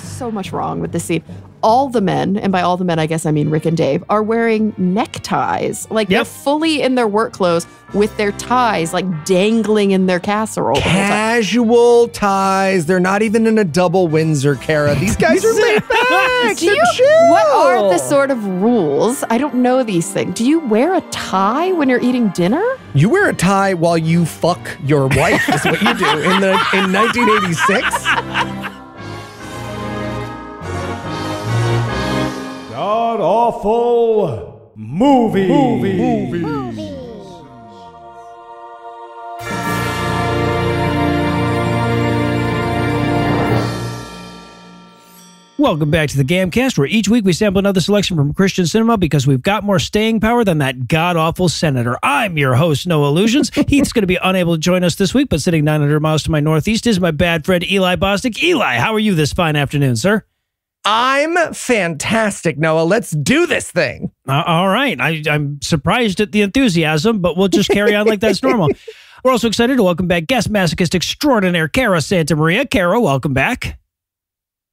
just so much wrong with this scene. All the men, and by all the men, I guess I mean Rick and Dave, are wearing neckties. Like, yep. They're fully in their work clothes with their ties, like, dangling in their casserole. Casual ties. They're not even in a double Windsor, Cara. These guys are laid back. They're chill. What are the sort of rules? I don't know these things. Do you wear a tie when you're eating dinner? You wear a tie while you fuck your wife is what you do in 1986. God Awful Movies. Welcome back to the Gamcast, where each week we sample another selection from Christian cinema because we've got more staying power than that god-awful senator. I'm your host, Noah Lugeons. Heath's going to be unable to join us this week, but sitting 900 miles to my northeast is my bad friend Eli Bosnick. Eli, how are you this fine afternoon, sir? I'm fantastic, Noah. Let's do this thing. All right. I'm surprised at the enthusiasm, but we'll just carry on like that's normal. We're also excited to welcome back guest masochist extraordinaire, Cara Santa Maria. Cara, welcome back.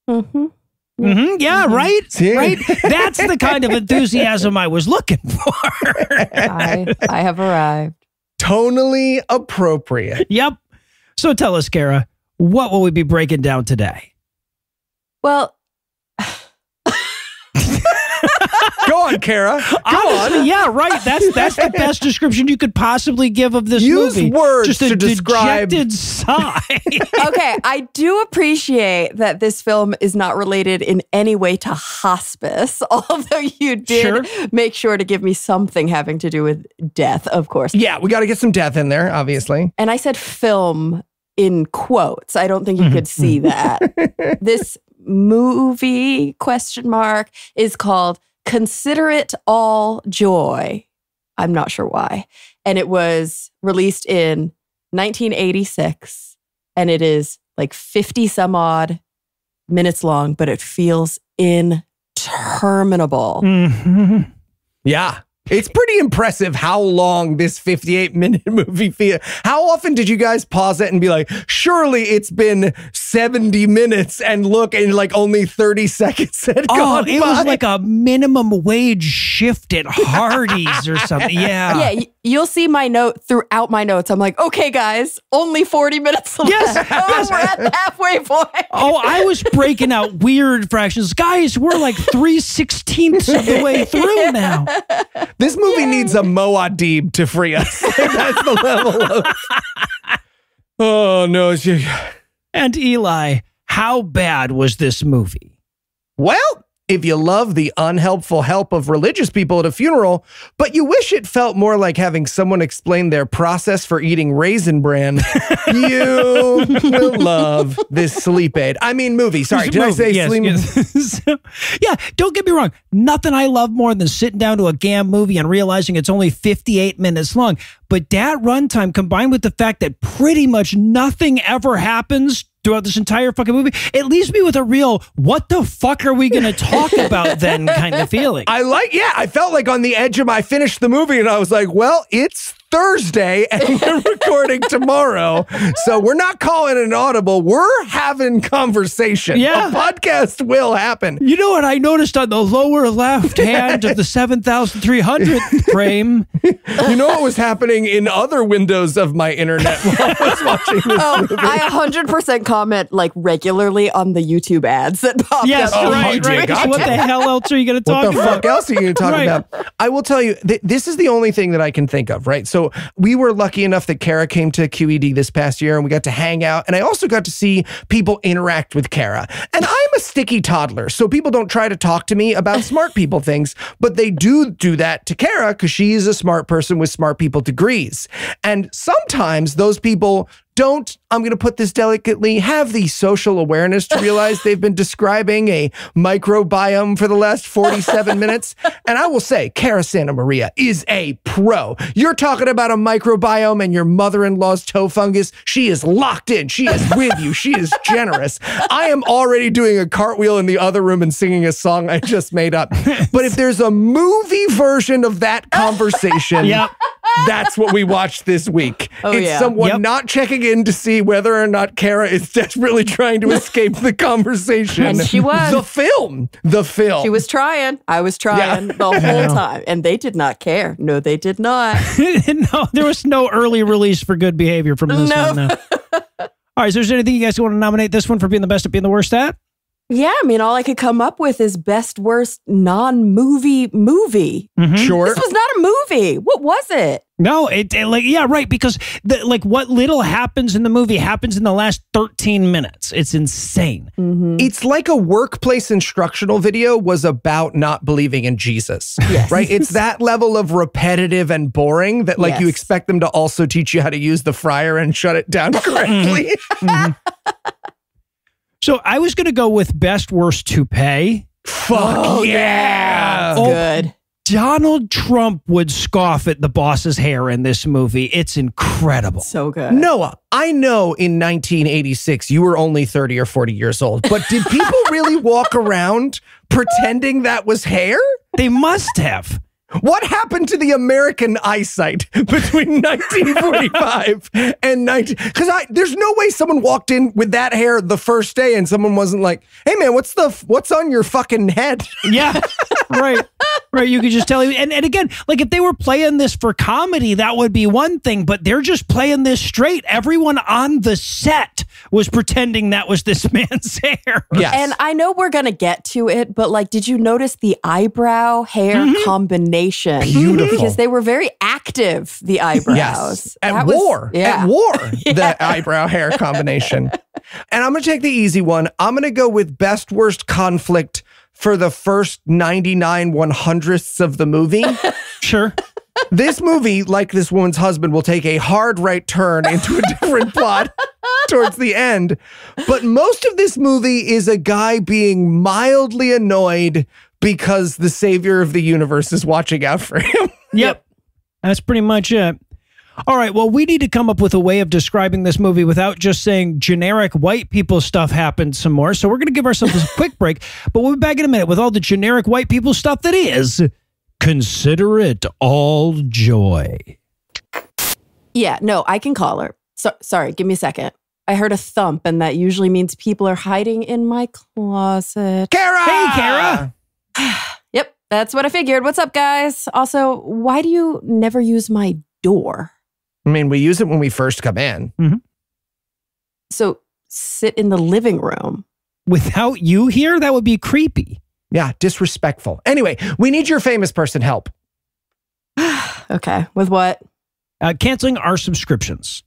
Yeah, right? Right? That's the kind of enthusiasm I was looking for. I have arrived. Tonally appropriate. Yep. So tell us, Cara, what will we be breaking down today? Well, go on, Cara. Honestly, yeah, right. That's the best description you could possibly give of this movie. Use words just to describe. Dejected sigh. Okay, I do appreciate that this film is not related in any way to hospice, although you did make sure to give me something having to do with death, of course. Yeah, we got to get some death in there, obviously. And I said film in quotes. I don't think you could see that. This movie, question mark, is called Consider It All Joy. I'm not sure why. And it was released in 1986, and it is like 50 some odd minutes long, but it feels interminable. Yeah. It's pretty impressive how long this 58-minute movie feels. How often did you guys pause it and be like, surely it's been 70 minutes and look, and like only 30 seconds had gone by. It was like a minimum wage shift at Hardee's or something. Yeah. Yeah. You'll see my note throughout my notes. I'm like, okay, guys, only 40 minutes left. Yes. We're at the halfway point. Oh, I was breaking out weird fractions. Guys, we're like 3/16ths of the way through now. This movie needs a Moadib to free us. That's the level of... Oh, no. And Eli, how bad was this movie? Well, if you love the unhelpful help of religious people at a funeral, but you wish it felt more like having someone explain their process for eating Raisin Bran, you will love this sleep aid. I mean movie. Sorry, did I say sleep? Yes. Yeah, don't get me wrong. Nothing I love more than sitting down to a gam movie and realizing it's only 58 minutes long. But that runtime combined with the fact that pretty much nothing ever happens throughout this entire fucking movie, it leaves me with a real, what the fuck are we going to talk about then kind of feeling. I felt like on the edge of my finished the movie and I was like, well, it's Thursday and we're recording tomorrow. So we're not calling an audible. We're having conversation. Yeah. A podcast will happen. You know what I noticed on the lower left hand of the 7,300th frame? You know what was happening in other windows of my internet while I was watching this movie? I 100% comment like regularly on the YouTube ads that pop up. Oh, right. Gotcha. What the hell else are you going to talk about? What the fuck else are you going to talk about? I will tell you, this is the only thing that I can think of, right? So we were lucky enough that Cara came to QED this past year and we got to hang out. And I also got to see people interact with Cara. And I'm a sticky toddler, so people don't try to talk to me about smart people things, but they do that to Cara because she is a smart person with smart people degrees. And sometimes those people don't, I'm going to put this delicately, have the social awareness to realize they've been describing a microbiome for the last 47 minutes. And I will say, Cara Santa Maria is a pro. You're talking about a microbiome and your mother-in-law's toe fungus. She is locked in. She is with you. She is generous. I am already doing a cartwheel in the other room and singing a song I just made up. But if there's a movie version of that conversation, That's what we watched this week. Oh, it's someone not checking in to see whether or not Cara is desperately trying to escape the conversation. And she was. The film. She was trying. I was trying the whole time. And they did not care. No, they did not. No, there was no early release for good behavior from this one. No. All right, so is there anything you guys want to nominate this one for being the best at being the worst at? Yeah, I mean, all I could come up with is best, worst, non-movie movie. Sure. This was not a movie. What was it? No, because what little happens in the movie happens in the last 13 minutes. It's insane. It's like a workplace instructional video was about not believing in Jesus, right? It's that level of repetitive and boring that you expect them to also teach you how to use the fryer and shut it down correctly. So I was going to go with best, worst toupee. Fuck yeah. Good. Donald Trump would scoff at the boss's hair in this movie. It's incredible. So good. Noah, I know in 1986 you were only 30 or 40 years old, but did people really walk around pretending that was hair? They must have. What happened to the American eyesight between 1945 and 19... Because there's no way someone walked in with that hair the first day and someone wasn't like, hey, man, what's on your fucking head? Yeah, right. Right, you could just tell. And again, like if they were playing this for comedy, that would be one thing, but they're just playing this straight. Everyone on the set was pretending that was this man's hair. Yes. And I know we're going to get to it, but like, did you notice the eyebrow hair combination? Beautiful. Because they were very active, the eyebrows. Yes. At war, the eyebrow hair combination. And I'm going to take the easy one. I'm going to go with best, worst conflict for the first 99/100ths of the movie. Sure. This movie, like this woman's husband, will take a hard right turn into a different plot towards the end. But most of this movie is a guy being mildly annoyed because the savior of the universe is watching out for him. Yep. That's pretty much it. All right, well, we need to come up with a way of describing this movie without just saying generic white people stuff happened some more. So we're going to give ourselves a quick break, but we'll be back in a minute with all the generic white people stuff that is Consider It All Joy. Yeah, no, I can call her. So, sorry, give me a second. I heard a thump, and that usually means people are hiding in my closet. Cara! Hey, Cara! Yep, that's what I figured. What's up, guys? Also, why do you never use my door? I mean, we use it when we first come in. So sit in the living room. Without you here, that would be creepy. Yeah, disrespectful. Anyway, we need your famous person help. Okay, with what? Canceling our subscriptions.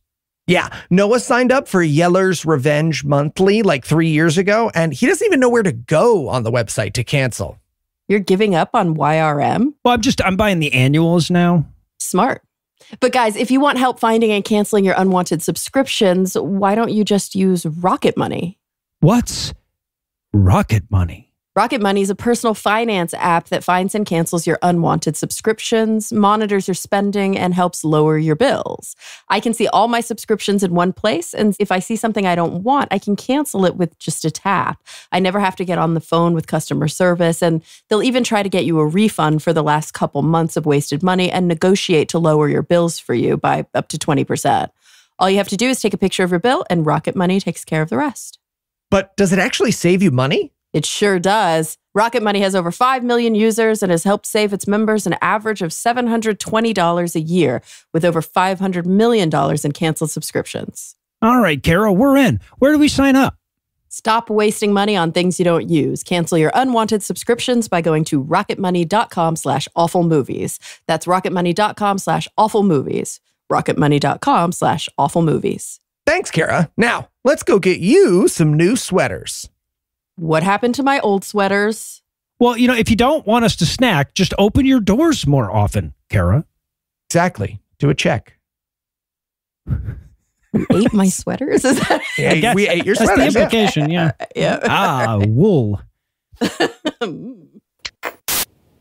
Yeah, Noah signed up for Yeller's Revenge Monthly like 3 years ago, and he doesn't even know where to go on the website to cancel. You're giving up on YRM? Well, I'm buying the annuals now. Smart. But guys, if you want help finding and canceling your unwanted subscriptions, why don't you just use Rocket Money? What's Rocket Money? Rocket Money is a personal finance app that finds and cancels your unwanted subscriptions, monitors your spending, and helps lower your bills. I can see all my subscriptions in one place, and if I see something I don't want, I can cancel it with just a tap. I never have to get on the phone with customer service, and they'll even try to get you a refund for the last couple months of wasted money and negotiate to lower your bills for you by up to 20%. All you have to do is take a picture of your bill, and Rocket Money takes care of the rest. But does it actually save you money? It sure does. Rocket Money has over 5 million users and has helped save its members an average of $720 a year with over $500 million in canceled subscriptions. All right, Cara, we're in. Where do we sign up? Stop wasting money on things you don't use. Cancel your unwanted subscriptions by going to rocketmoney.com/awfulmovies. That's rocketmoney.com/awfulmovies. rocketmoney.com/awfulmovies. Thanks, Cara. Now, let's go get you some new sweaters. What happened to my old sweaters? Well, you know, if you don't want us to snack, just open your doors more often, Cara. Exactly. Do a check. We ate my sweaters? Is that yeah, we ate your sweaters. That's the implication, yeah. Ah, wool.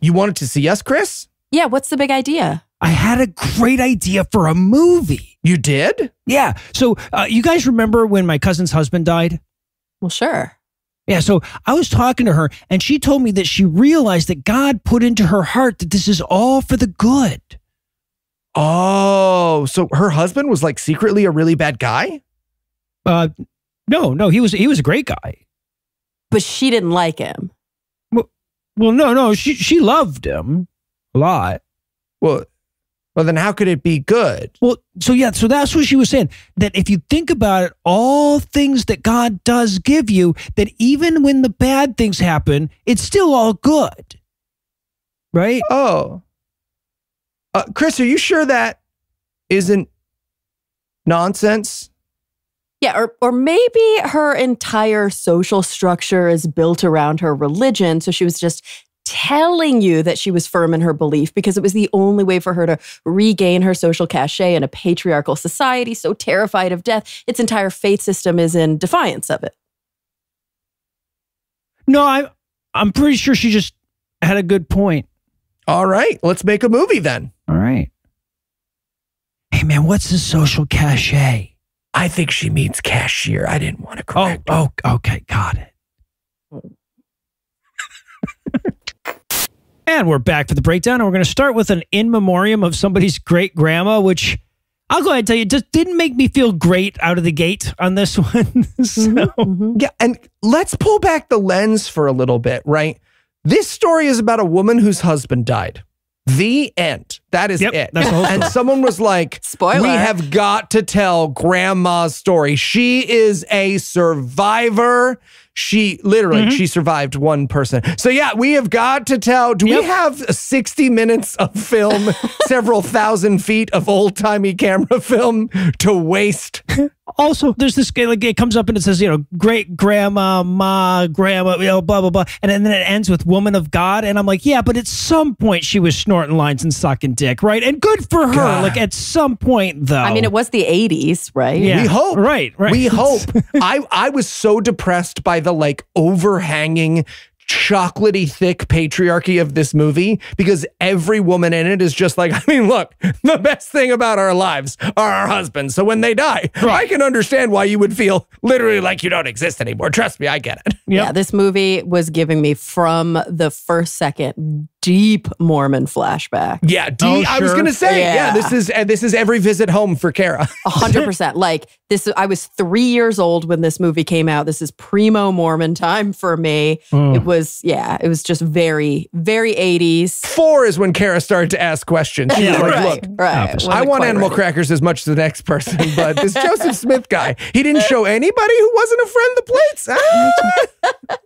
You wanted to see us, Chris? Yeah, what's the big idea? I had a great idea for a movie. You did? Yeah. So you guys remember when my cousin's husband died? Well, sure. Yeah, so I was talking to her, and she told me that she realized that God put into her heart that this is all for the good. Oh, so her husband was like secretly a really bad guy? No, he was a great guy. But she didn't like him. Well, no, she loved him a lot. Well, then how could it be good? Well, so that's what she was saying. That if you think about it, all things that God does give you, that even when the bad things happen, it's still all good. Right? Oh. Chris, are you sure that isn't nonsense? Yeah, or maybe her entire social structure is built around her religion, so she was just telling you that she was firm in her belief because it was the only way for her to regain her social cachet in a patriarchal society so terrified of death, its entire faith system is in defiance of it. No, I'm pretty sure she just had a good point. All right, let's make a movie then. All right. Hey, man, what's the social cachet? I think she means cashier. I didn't want to correct her. Oh, okay, got it. And we're back for the breakdown, and we're going to start with an in memoriam of somebody's great-grandma, which I'll go ahead and tell you, just didn't make me feel great out of the gate on this one. Yeah, and let's pull back the lens for a little bit, right? This story is about a woman whose husband died. The end. That is it. That's the whole story. And someone was like, spoiler, we have got to tell grandma's story. She is a survivor. She literally, she survived one person. So yeah, we have got to tell. Do we have 60 minutes of film, several thousand feet of old-timey camera film to waste? Also, there's this, like, it comes up and it says, you know, great grandma, ma, grandma, you know, blah, blah, blah. And then it ends with woman of God. And I'm like, yeah, but at some point she was snorting lines and sucking dick, right? And good for her. God. Like at some point though. I mean, it was the 80s, right? Yeah. We hope. Right. We hope. I was so depressed by the like overhanging chocolatey thick patriarchy of this movie because every woman in it is just like, I mean, look, the best thing about our lives are our husbands. So when they die, I can understand why you would feel literally like you don't exist anymore. Trust me, I get it. Yeah, this movie was giving me from the first second deep Mormon flashback. Yeah, I was gonna say, yeah, this is every visit home for Cara. 100%. Like this, I was 3 years old when this movie came out. This is primo Mormon time for me. It was just very, very 80s. 4 is when Cara started to ask questions. She was like, look, I want animal crackers as much as the next person, but this Joseph Smith guy, he didn't show anybody who wasn't a friend the plates.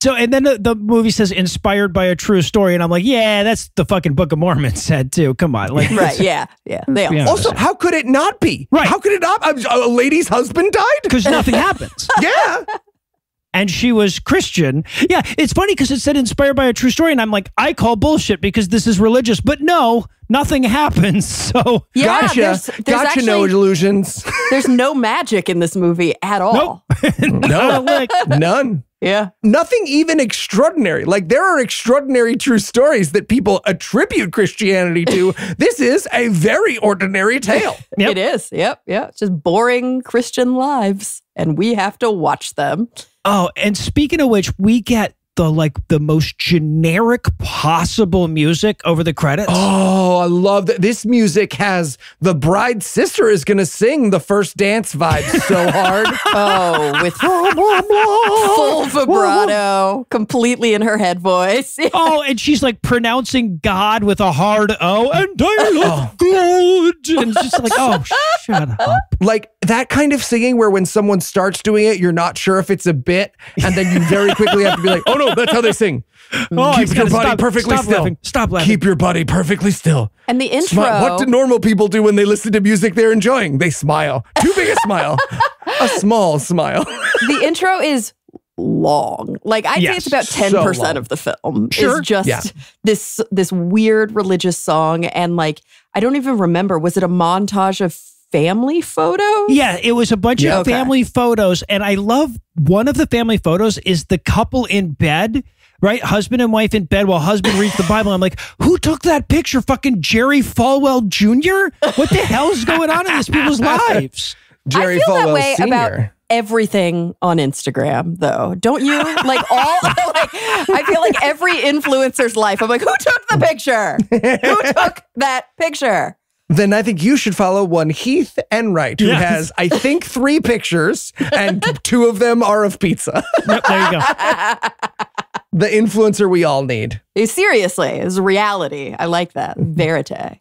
So, and then the movie says inspired by a true story. And I'm like, yeah, that's the fucking Book of Mormon said too. Come on. Like, also, how could it not be? Right. How could it not? A lady's husband died? Because nothing happens. Yeah. And she was Christian. Yeah. It's funny because it said inspired by a true story. And I'm like, I call bullshit because this is religious. But no, nothing happens. So yeah, gotcha. There's actually, no illusions. There's no magic in this movie at all. Nope. No. Like, none. Yeah. Nothing even extraordinary. Like there are extraordinary true stories that people attribute Christianity to. This is a very ordinary tale. It is. Yep. Just boring Christian lives and we have to watch them. Oh, and speaking of which, we get the most generic possible music over the credits. Oh, I love that. This music has the bride's sister is going to sing the first dance vibe so hard. With full vibrato, completely in her head voice. And she's like pronouncing God with a hard O, and I love God. And she's like, oh, shut up. Like that kind of singing where when someone starts doing it, you're not sure if it's a bit, and then you very quickly have to be like, oh no, that's how they sing. Keep your body perfectly still. Stop laughing. Keep your body perfectly still. And the intro. What do normal people do when they listen to music they're enjoying? They smile. Too big a smile. A small smile. The intro is long. Like I'd say it's about 10% of the film. Sure. It's just this weird religious song. And like, I don't even remember. Was it a montage of family photos? Yeah, it was a bunch of family photos. And I love one of the family photos is the couple in bed, right? Husband and wife in bed while husband reads the Bible. I'm like, who took that picture? Fucking Jerry Falwell Jr.? What the hell's going on in these people's lives? Jerry Falwell Sr. I feel that way about everything on Instagram, though. Don't you? Like all, like, I feel like every influencer's life. I'm like, who took the picture? Who took that picture? then I think you should follow one Heath Enwright, who has, I think, 3 pictures, and 2 of them are of pizza. Yep, there you go. The influencer we all need. Seriously, it's reality. I like that. Verite.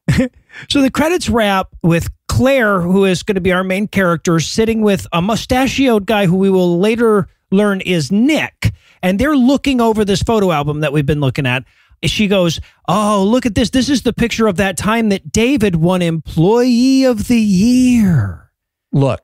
So the credits wrap with Claire, who is going to be our main character, sitting with a mustachioed guy who we will later learn is Nick. And they're looking over this photo album that we've been looking at. She goes, oh, look at this. This is the picture of that time that David won Employee of the Year. Look,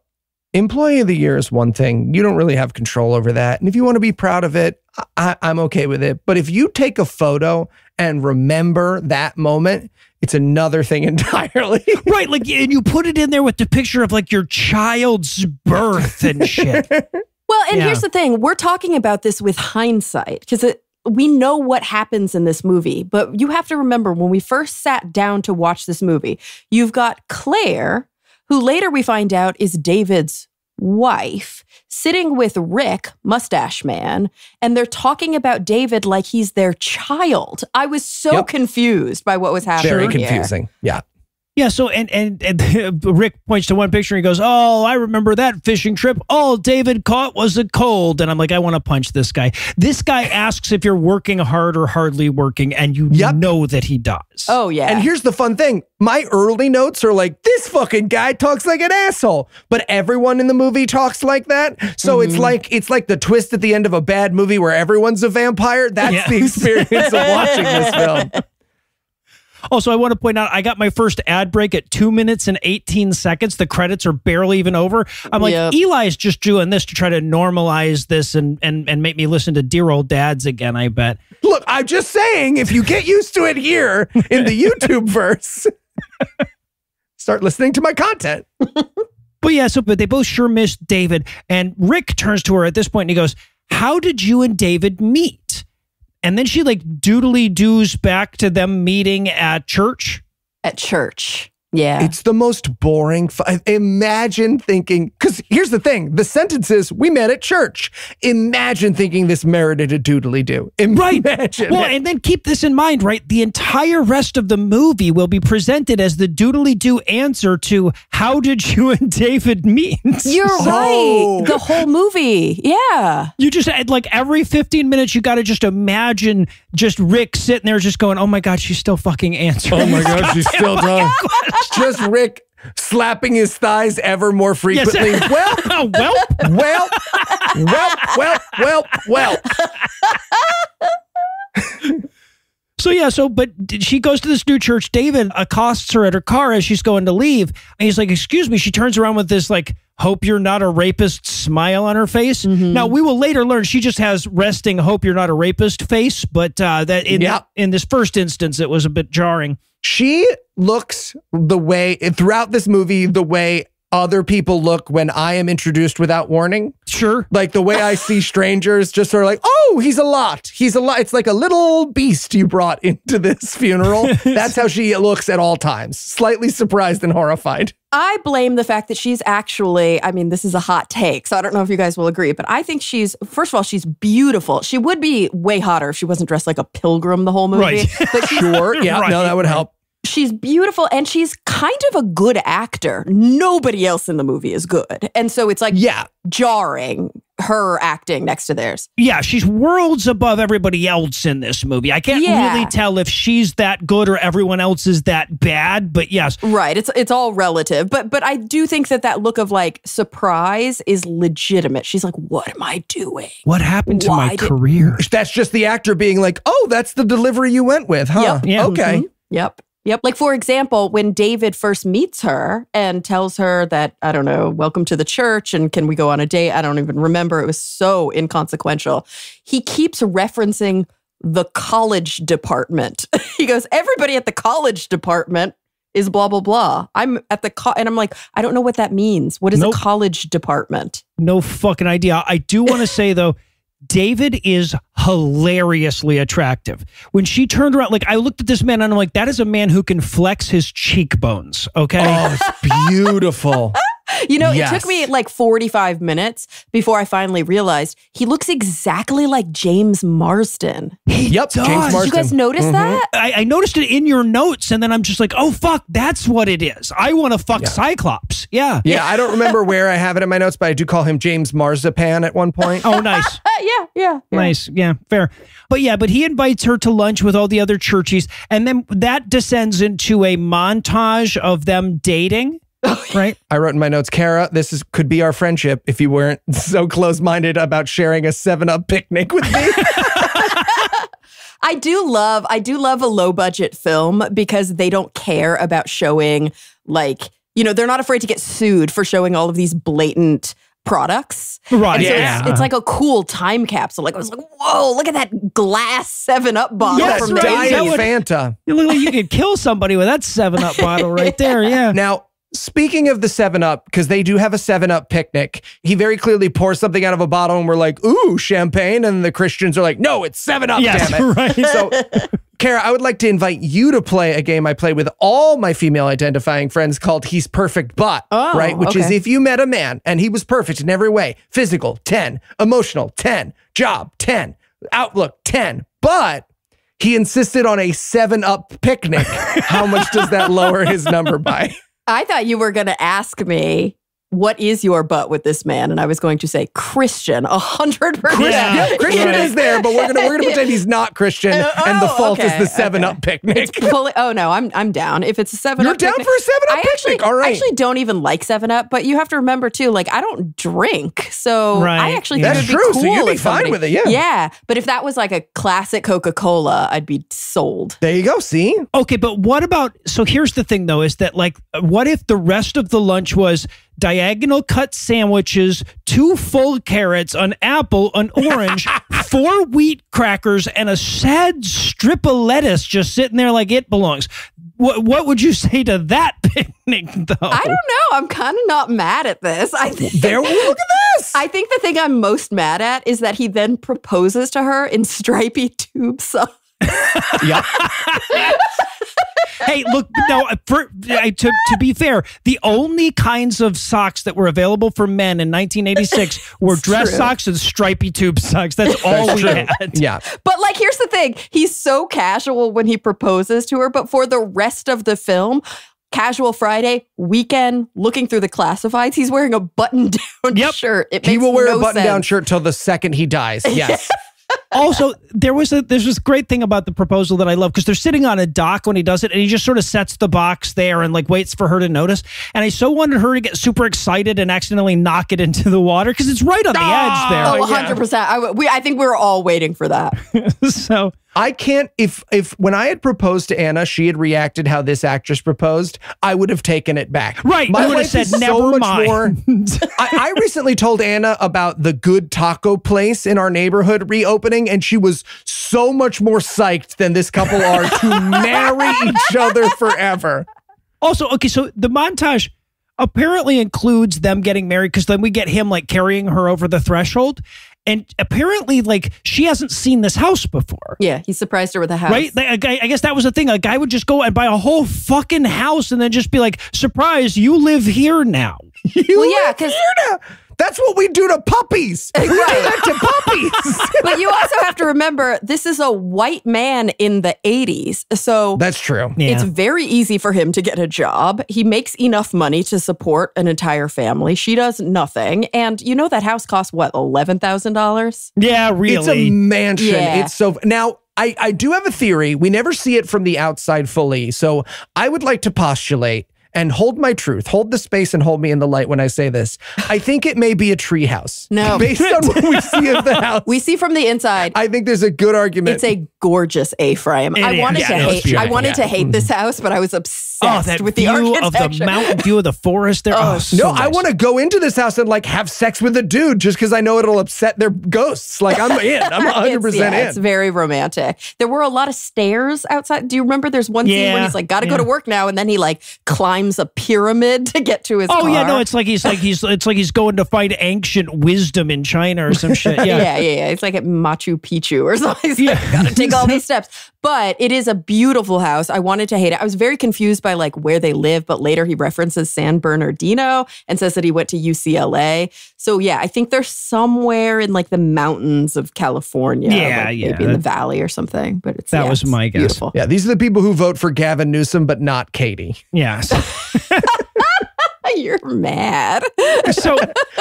Employee of the Year is one thing. You don't really have control over that. And if you want to be proud of it, I'm okay with it. But if you take a photo and remember that moment, it's another thing entirely. Right. Like, and you put it in there with the picture of like your child's birth and shit. Well, and here's the thing. We're talking about this with hindsight because we know what happens in this movie, but you have to remember when we first sat down to watch this movie, you've got Claire, who later we find out is David's wife, sitting with Rick, mustache man, and they're talking about David like he's their child. I was so confused by what was happening. Very confusing. Here. Yeah. Yeah, so, and Rick points to one picture and he goes, oh, I remember that fishing trip. All David caught was a cold. And I'm like, I want to punch this guy. This guy asks if you're working hard or hardly working, and you know that he does. Oh, yeah. And here's the fun thing. My early notes are like, this fucking guy talks like an asshole, but everyone in the movie talks like that. So it's like the twist at the end of a bad movie where everyone's a vampire. That's the experience of watching this film. Also, I want to point out, I got my first ad break at 2 minutes and 18 seconds. The credits are barely even over. I'm like, Eli's just doing this to try to normalize this and make me listen to Dear Old Dads again, I bet. Look, I'm just saying, if you get used to it here in the YouTube verse, start listening to my content. But yeah, so but they both sure missed David. And Rick turns to her at this point and he goes, how did you and David meet? And then she like doodly-doos back to them meeting at church. At church. Yeah. It's the most boring. Imagine thinking, because here's the thing. The sentence is, we met at church. Imagine thinking this merited a doodly-doo. Imagine. Right. Well, and then keep this in mind, right? The entire rest of the movie will be presented as the doodly-doo answer to how did you and David meet? You're right. The whole movie. Yeah. You just, like every 15 minutes, you got to just imagine just Rick sitting there just going, oh my God, she's still fucking answering. Oh my God, she's still done. Just Rick slapping his thighs ever more frequently. Yes. Well, well, well, well, well, well, well. So yeah, so but she goes to this new church. David accosts her at her car as she's going to leave. And he's like, excuse me. She turns around with this like, hope you're not a rapist smile on her face. Now, we will later learn she just has resting hope you're not a rapist face. But that in this first instance, it was a bit jarring. She looks the way, throughout this movie, the way other people look when I am introduced without warning. Sure. Like the way I see strangers just sort of like, oh, he's a lot. He's a lot. It's like a little beast you brought into this funeral. That's how she looks at all times. Slightly surprised and horrified. I blame the fact that she's actually, I mean, this is a hot take, so I don't know if you guys will agree, but I think she's, first of all, she's beautiful. She would be way hotter if she wasn't dressed like a pilgrim the whole movie. Right. But sure. Yeah. Right. No, that would help. She's beautiful and she's kind of a good actor. Nobody else in the movie is good. And so it's like jarring, her acting next to theirs. Yeah, she's worlds above everybody else in this movie. I can't really tell if she's that good or everyone else is that bad, but yes. Right, it's all relative. But I do think that that look of like surprise is legitimate. She's like, what am I doing? What happened to my career? That's just the actor being like, oh, that's the delivery you went with, huh? Yep. Yeah. Okay. Mm-hmm. Yep. Yep. Like, for example, when David first meets her and tells her that, I don't know, welcome to the church and can we go on a date? I don't even remember. It was so inconsequential. He keeps referencing the college department. He goes, everybody at the college department is blah, blah, blah. I'm at the and I'm like, I don't know what that means. What is a college department? No fucking idea. I do want to say, though, David is hilariously attractive. When she turned around, like I looked at this man and I'm like, that is a man who can flex his cheekbones. Okay. Oh, it's beautiful. You know, yes. It took me like 45 minutes before I finally realized he looks exactly like James Marsden. Yep, James Marsden. Did you guys notice that? I noticed it in your notes, and then I'm just like, oh, fuck, that's what it is. I want to fuck Cyclops. Yeah. Yeah, I don't remember where I have it in my notes, but I do call him James Marzipan at one point. Oh, nice. Yeah. Nice. Yeah, fair. But yeah, but he invites her to lunch with all the other churchies, and then that descends into a montage of them dating. Right? I wrote in my notes, Cara, this is, could be our friendship if you weren't so close-minded about sharing a 7-Up picnic with me. I do love a low-budget film because they don't care about showing, like, you know, they're not afraid to get sued for showing all of these blatant products. Right. And so it's like a cool time capsule. Like, I was like, whoa, look at that glass 7-Up bottle. Yes, from Diet Fanta. You look like you could kill somebody with that 7-Up bottle right there. Yeah. Now, speaking of the 7-Up, because they do have a 7-Up picnic, he very clearly pours something out of a bottle and we're like, ooh, champagne. And the Christians are like, no, it's 7-Up, damn it. Right. So, Cara, I would like to invite you to play a game I play with all my female identifying friends called He's Perfect But, right? Which is if you met a man and he was perfect in every way, physical, 10, emotional, 10, job, 10, outlook, 10, but he insisted on a 7-Up picnic. How much does that lower his number by? I thought you were going to ask me, what is your butt with this man? And I was going to say, Christian, 100%. Yeah, Christian is there, but we're gonna pretend he's not Christian, and the fault is the 7-Up picnic. Oh, no, I'm down. If it's a 7-Up picnic. You're down for a 7-Up picnic, all right. I actually don't even like 7-Up, but you have to remember, too, like, I don't drink, so I actually think it would be cool. That's true, so you'd be fine with it, yeah. Yeah, but if that was like a classic Coca-Cola, I'd be sold. There you go, see? Okay, but what about, so here's the thing, though, is that, like, what if the rest of the lunch was diagonal cut sandwiches, 2 full carrots, an apple, an orange, 4 wheat crackers, and a sad strip of lettuce just sitting there like it belongs. What would you say to that picnic, though? I don't know. I'm kind of not mad at this. Look at this! I think the thing I'm most mad at is that he then proposes to her in stripy tube socks. Yeah. Hey, look, no, to be fair, the only kinds of socks that were available for men in 1986 were dress socks and stripy tube socks. That's all we had. Yeah. But, like, here's the thing. He's so casual when he proposes to her, but for the rest of the film, casual Friday, weekend, looking through the classifieds, he's wearing a button-down shirt. It makes no sense. He will wear a button-down shirt till the second he dies. Yes. Also, there's this great thing about the proposal that I love, because they're sitting on a dock when he does it, and he just sort of sets the box there and, like, waits for her to notice. And I so wanted her to get super excited and accidentally knock it into the water, because it's right on the edge there. Oh, 100%. Yeah. I think we were all waiting for that. So I can't, if when I had proposed to Anna, she had reacted how this actress proposed, I would have taken it back. Right. I would have said, never mind. I recently told Anna about the good taco place in our neighborhood reopening, and she was so much more psyched than this couple are to marry each other forever. Also, okay, so the montage apparently includes them getting married, because then we get him, like, carrying her over the threshold. And apparently, like, she hasn't seen this house before. Yeah, he surprised her with a house. Right? Like, I guess that was the thing. A guy would just go and buy a whole fucking house and then just be like, surprise, you live here now. You live here now. That's what we do to puppies. Right. We do that to puppies. But you also have to remember, this is a white man in the 80s. So that's true. Yeah. It's very easy for him to get a job. He makes enough money to support an entire family. She does nothing. And you know that house costs, what, $11,000? Yeah, really. It's a mansion. Yeah. It's so... Now, I do have a theory. We never see it from the outside fully. So I would like to postulate, and hold my truth, hold the space and hold me in the light when I say this, I think it may be a treehouse. No. Based on what we see of the house. We see from the inside. I think there's a good argument. It's a gorgeous A-frame. I wanted to hate this house, but I was obsessed with the architecture. Of the mountain view of the forest there. No, I want to go into this house and, like, have sex with a dude just because I know it'll upset their ghosts. Like, I'm in. I'm 100% in. It's very romantic. There were a lot of stairs outside. Do you remember there's one scene where he's like, gotta go to work now, and then he, like, climbs a pyramid to get to his car. Yeah, no, it's like he's going to find ancient wisdom in China or some shit. Yeah. yeah. It's like at Machu Picchu or something. He's like, gotta take all these steps. But it is a beautiful house. I wanted to hate it. I was very confused by by like where they live, but later he references San Bernardino and says that he went to UCLA. So yeah, I think they're somewhere in like the mountains of California. Yeah, like yeah. Maybe in the valley or something. But it's that yeah, was my guess. Beautiful. Yeah, these are the people who vote for Gavin Newsom, but not Katie. Yes. You're mad. So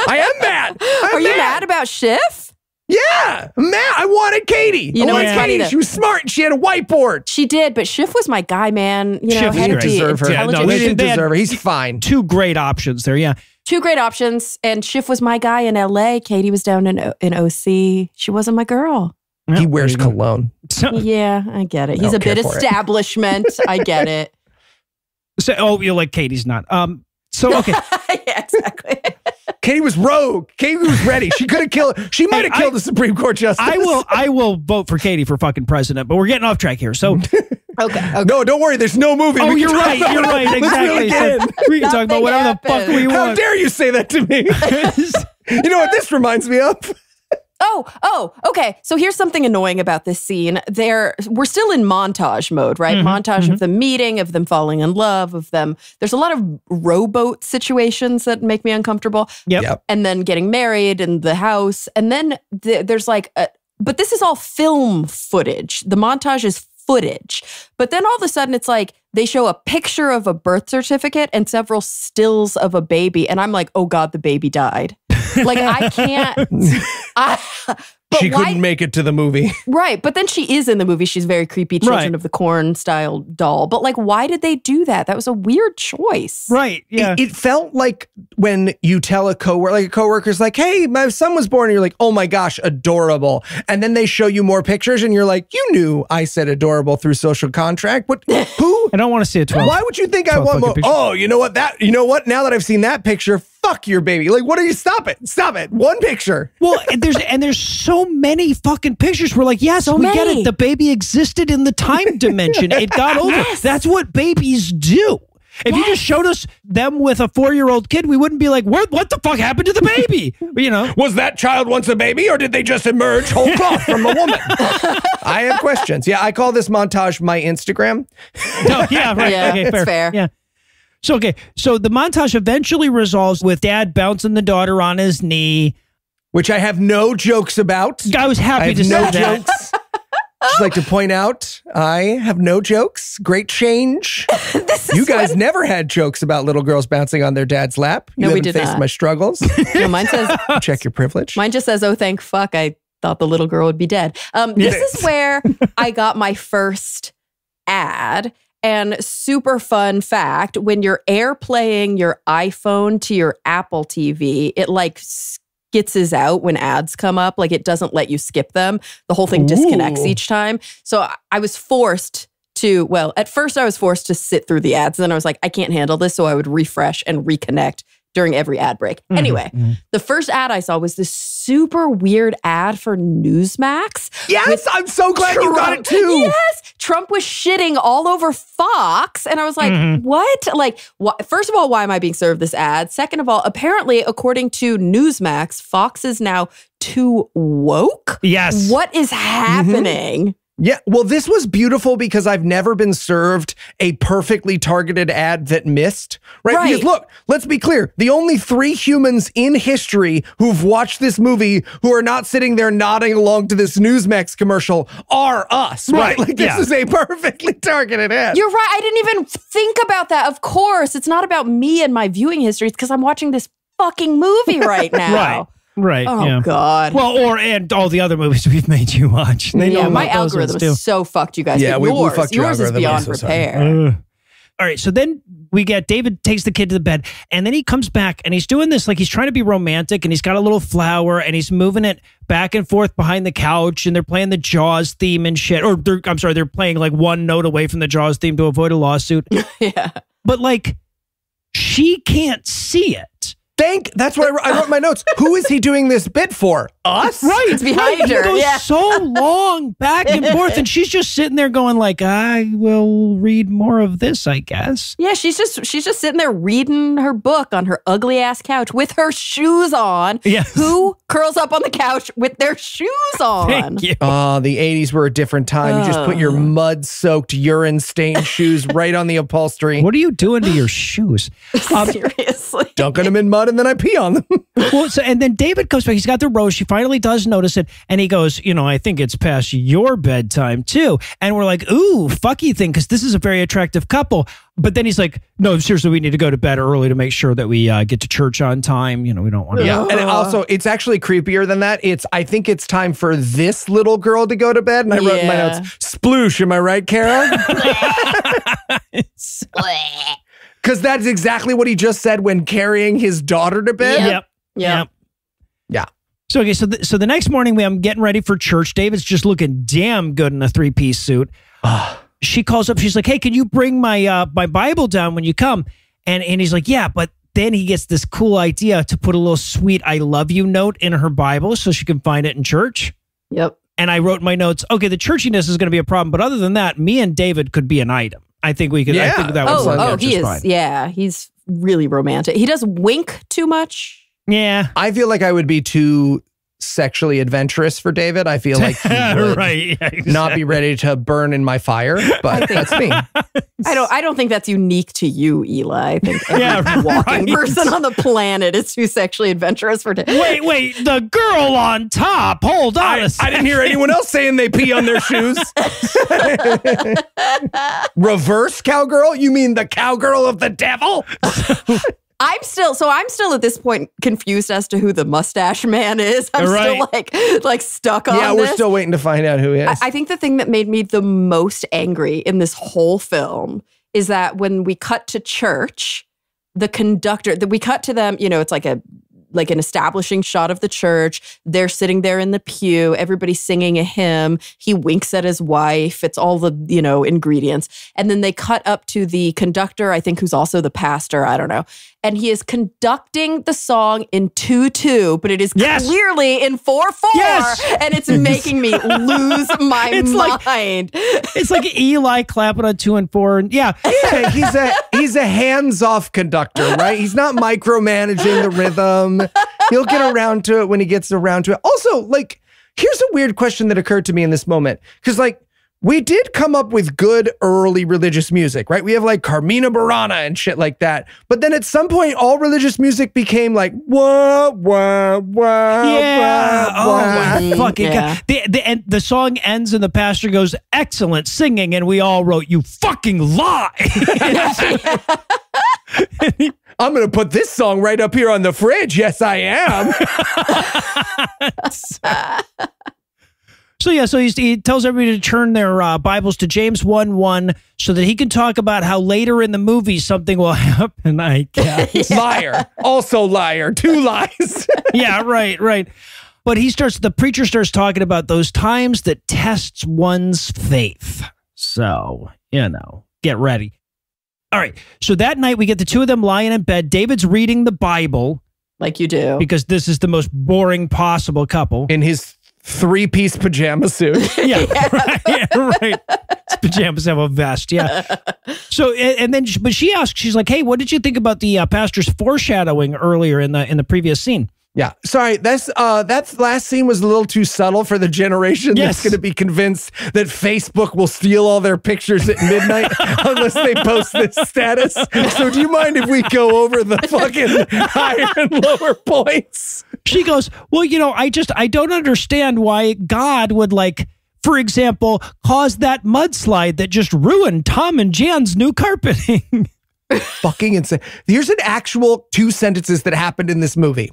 I am mad. I'm Are you mad about Schiff? Yeah, man, I wanted Katie. You know what's funny? She was smart. She had a whiteboard. She did, but Schiff was my guy, man. You know, Schiff didn't deserve her. Yeah, no, they didn't deserve her. He's fine. Two great options there, yeah. Two great options, and Schiff was my guy in L.A. Katie was down in O.C. She wasn't my girl. Well, he wears cologne. Yeah, I get it. He's a bit establishment. I get it. So, oh, you're like, Katie's not. So, okay. Yeah, exactly. Katie was rogue. Katie was ready. She could have killed. She might have killed the Supreme Court justice. I will vote for Katie for fucking president. But we're getting off track here. So, okay. No, don't worry. There's no movie. Oh, you're right. You're right. Exactly. We can talk about whatever the fuck we want. How dare you say that to me? You know what this reminds me of? Oh, okay. So here's something annoying about this scene. We're still in montage mode, right? Mm-hmm, montage of the meeting, of them falling in love, of them. There's a lot of rowboat situations that make me uncomfortable. Yep. And then getting married and the house. And then there's like, but this is all film footage. The montage is footage. But then all of a sudden it's like, they show a picture of a birth certificate and several stills of a baby. And I'm like, oh God, the baby died. Like, I can't. She couldn't make it to the movie. Right. But then she is in the movie. She's very creepy, Children of the Corn style doll. But like, why did they do that? That was a weird choice. Right. Yeah. It felt like when you tell a coworker, like a coworker's like, hey, my son was born. And you're like, oh my gosh, adorable. And then they show you more pictures and you're like, you knew I said adorable through social contract. What? Who? I don't want to see a 12. Why would you think I want more? Picture. Oh, you know what? You know what? Now that I've seen that picture, fuck your baby. Like, what are you? Stop it. Stop it. One picture. Well, and there's so many fucking pictures. We're like, yes, we get it. The baby existed in the time dimension. It got over. Yes. That's what babies do. If you just showed us them with a 4-year-old kid, we wouldn't be like, what the fuck happened to the baby? You know, was that child once a baby or did they just emerge whole cloth from a woman? I have questions. Yeah, I call this montage my Instagram. No, yeah, right. Yeah, okay, fair. Yeah. So, okay, so the montage eventually resolves with dad bouncing the daughter on his knee. Which I have no jokes about. I was happy to say that. I have no jokes. Just like to point out, I have no jokes. Great change. You guys never had jokes about little girls bouncing on their dad's lap. No, we did not. You haven't faced my struggles. No, mine says... Check your privilege. Mine just says, oh, thank fuck, I thought the little girl would be dead. This is where I got my first ad. And super fun fact, when you're airplaying your iPhone to your Apple TV, it like skitzes out when ads come up. Like it doesn't let you skip them. The whole thing disconnects each time. So I was forced to, well, at first I was forced to sit through the ads. And then I was like, I can't handle this. So I would refresh and reconnect during every ad break. Anyway, the first ad I saw was this super weird ad for Newsmax. Yes, I'm so glad you got it too. Yes, Trump was shitting all over Fox. And I was like, what? Like, first of all, why am I being served this ad? Second of all, apparently, according to Newsmax, Fox is now too woke. Yes. What is happening? Yeah, well, this was beautiful because I've never been served a perfectly targeted ad that missed, right? Because look, let's be clear. The only 3 humans in history who've watched this movie who are not sitting there nodding along to this Newsmax commercial are us, right? Like, this is a perfectly targeted ad. You're right. I didn't even think about that. Of course, it's not about me and my viewing history. It's because I'm watching this fucking movie right now. Right. Oh, God. Well, and all the other movies we've made you watch. They know my algorithm is so fucked, you guys. Yeah, we fucked your algorithm. Yours is beyond repair. All right, so then we get David takes the kid to the bed, and then he comes back, and he's doing this like he's trying to be romantic, and he's got a little flower, and he's moving it back and forth behind the couch, and they're playing the Jaws theme and shit. Or, I'm sorry, they're playing like one note away from the Jaws theme to avoid a lawsuit. But like, she can't see it. That's why I wrote my notes. Who is he doing this bit for? us? Right. It's behind right. her. It goes yeah. so long back and forth. And she's just sitting there going like, I will read more of this, I guess. Yeah, she's just sitting there reading her book on her ugly ass couch with her shoes on. Yes. Who curls up on the couch with their shoes on? Thank you. The 80s were a different time. You just put your mud-soaked, urine-stained shoes right on the upholstery. What are you doing to your shoes? Seriously. Dunking them in mud and then I pee on them. Well, so, and then David comes back. He's got the rose. She finally does notice it. And he goes, you know, I think it's past your bedtime too. And we're like, ooh, fucky thing. Because this is a very attractive couple. But then he's like, no, seriously, we need to go to bed early to make sure that we get to church on time. You know, we don't want to. Yeah. And also, it's actually creepier than that. It's, I think it's time for this little girl to go to bed. And I wrote in my notes, sploosh. Am I right, Cara? Because that's exactly what he just said when carrying his daughter to bed. Yep. Yeah. So, okay, so the next morning, I'm getting ready for church. David's just looking damn good in a three-piece suit. She calls up. She's like, hey, can you bring my my Bible down when you come? And he's like, yeah, but then he gets this cool idea to put a little sweet I love you note in her Bible so she can find it in church. Yep. And I wrote in my notes, okay, the churchiness is going to be a problem. But other than that, me and David could be an item. I think we could. Yeah. I think that was he is. Fine. Yeah, he's really romantic. He does wink too much. Yeah. I feel like I would be too sexually adventurous for David. I feel like he would right, yeah, exactly. not be ready to burn in my fire, but that's me. I don't think that's unique to you, Eli. I think every walking person on the planet is too sexually adventurous for David. Wait, the girl on top. Hold on a second. I didn't hear anyone else saying they pee on their shoes. Reverse cowgirl? You mean the cowgirl of the devil? I'm still at this point confused as to who the mustache man is. I'm still like stuck on this. Yeah, we're still waiting to find out who he is. I think the thing that made me the most angry in this whole film is that when we cut to church, the conductor, we cut to them, you know, it's like an establishing shot of the church. They're sitting there in the pew, everybody's singing a hymn. He winks at his wife. It's all the, you know, ingredients. And then they cut up to the conductor, I think, who's also the pastor, I don't know. And he is conducting the song in 2-2, but it is clearly in 4-4. Yes. And it's making me lose my mind. It's like Eli clapping on 2 and 4. And yeah, he's a hands-off conductor, right? He's not micromanaging the rhythm. He'll get around to it when he gets around to it. Also, like, here's a weird question that occurred to me in this moment. Because, like, we did come up with good early religious music, right? We have like Carmina Burana and shit like that. But then at some point, all religious music became like, whoa, whoa, whoa, whoa. Oh my fucking God. The song ends and the pastor goes, excellent singing. And we all wrote, you fucking lie. I'm going to put this song right up here on the fridge. Yes, I am. So yeah, so he tells everybody to turn their Bibles to James 1:1 so that he can talk about how later in the movie something will happen, I guess. Liar. Also liar. Two lies. Yeah, right. But the preacher starts talking about those times that tests one's faith. So, you know, get ready. All right. So that night we get the two of them lying in bed. David's reading the Bible. Like you do. Because this is the most boring possible couple. In his three-piece pajama suit. Yeah, right. Pajamas have a vest, yeah. So, and then, but she asks, she's like, hey, what did you think about the pastor's foreshadowing earlier in the previous scene? Yeah, sorry, that last scene was a little too subtle for the generation that's going to be convinced that Facebook will steal all their pictures at midnight unless they post this status. So do you mind if we go over the fucking higher and lower points? She goes, well, you know, I don't understand why God would, like, for example, cause that mudslide that just ruined Tom and Jan's new carpeting. Fucking insane. Here's an actual two sentences that happened in this movie.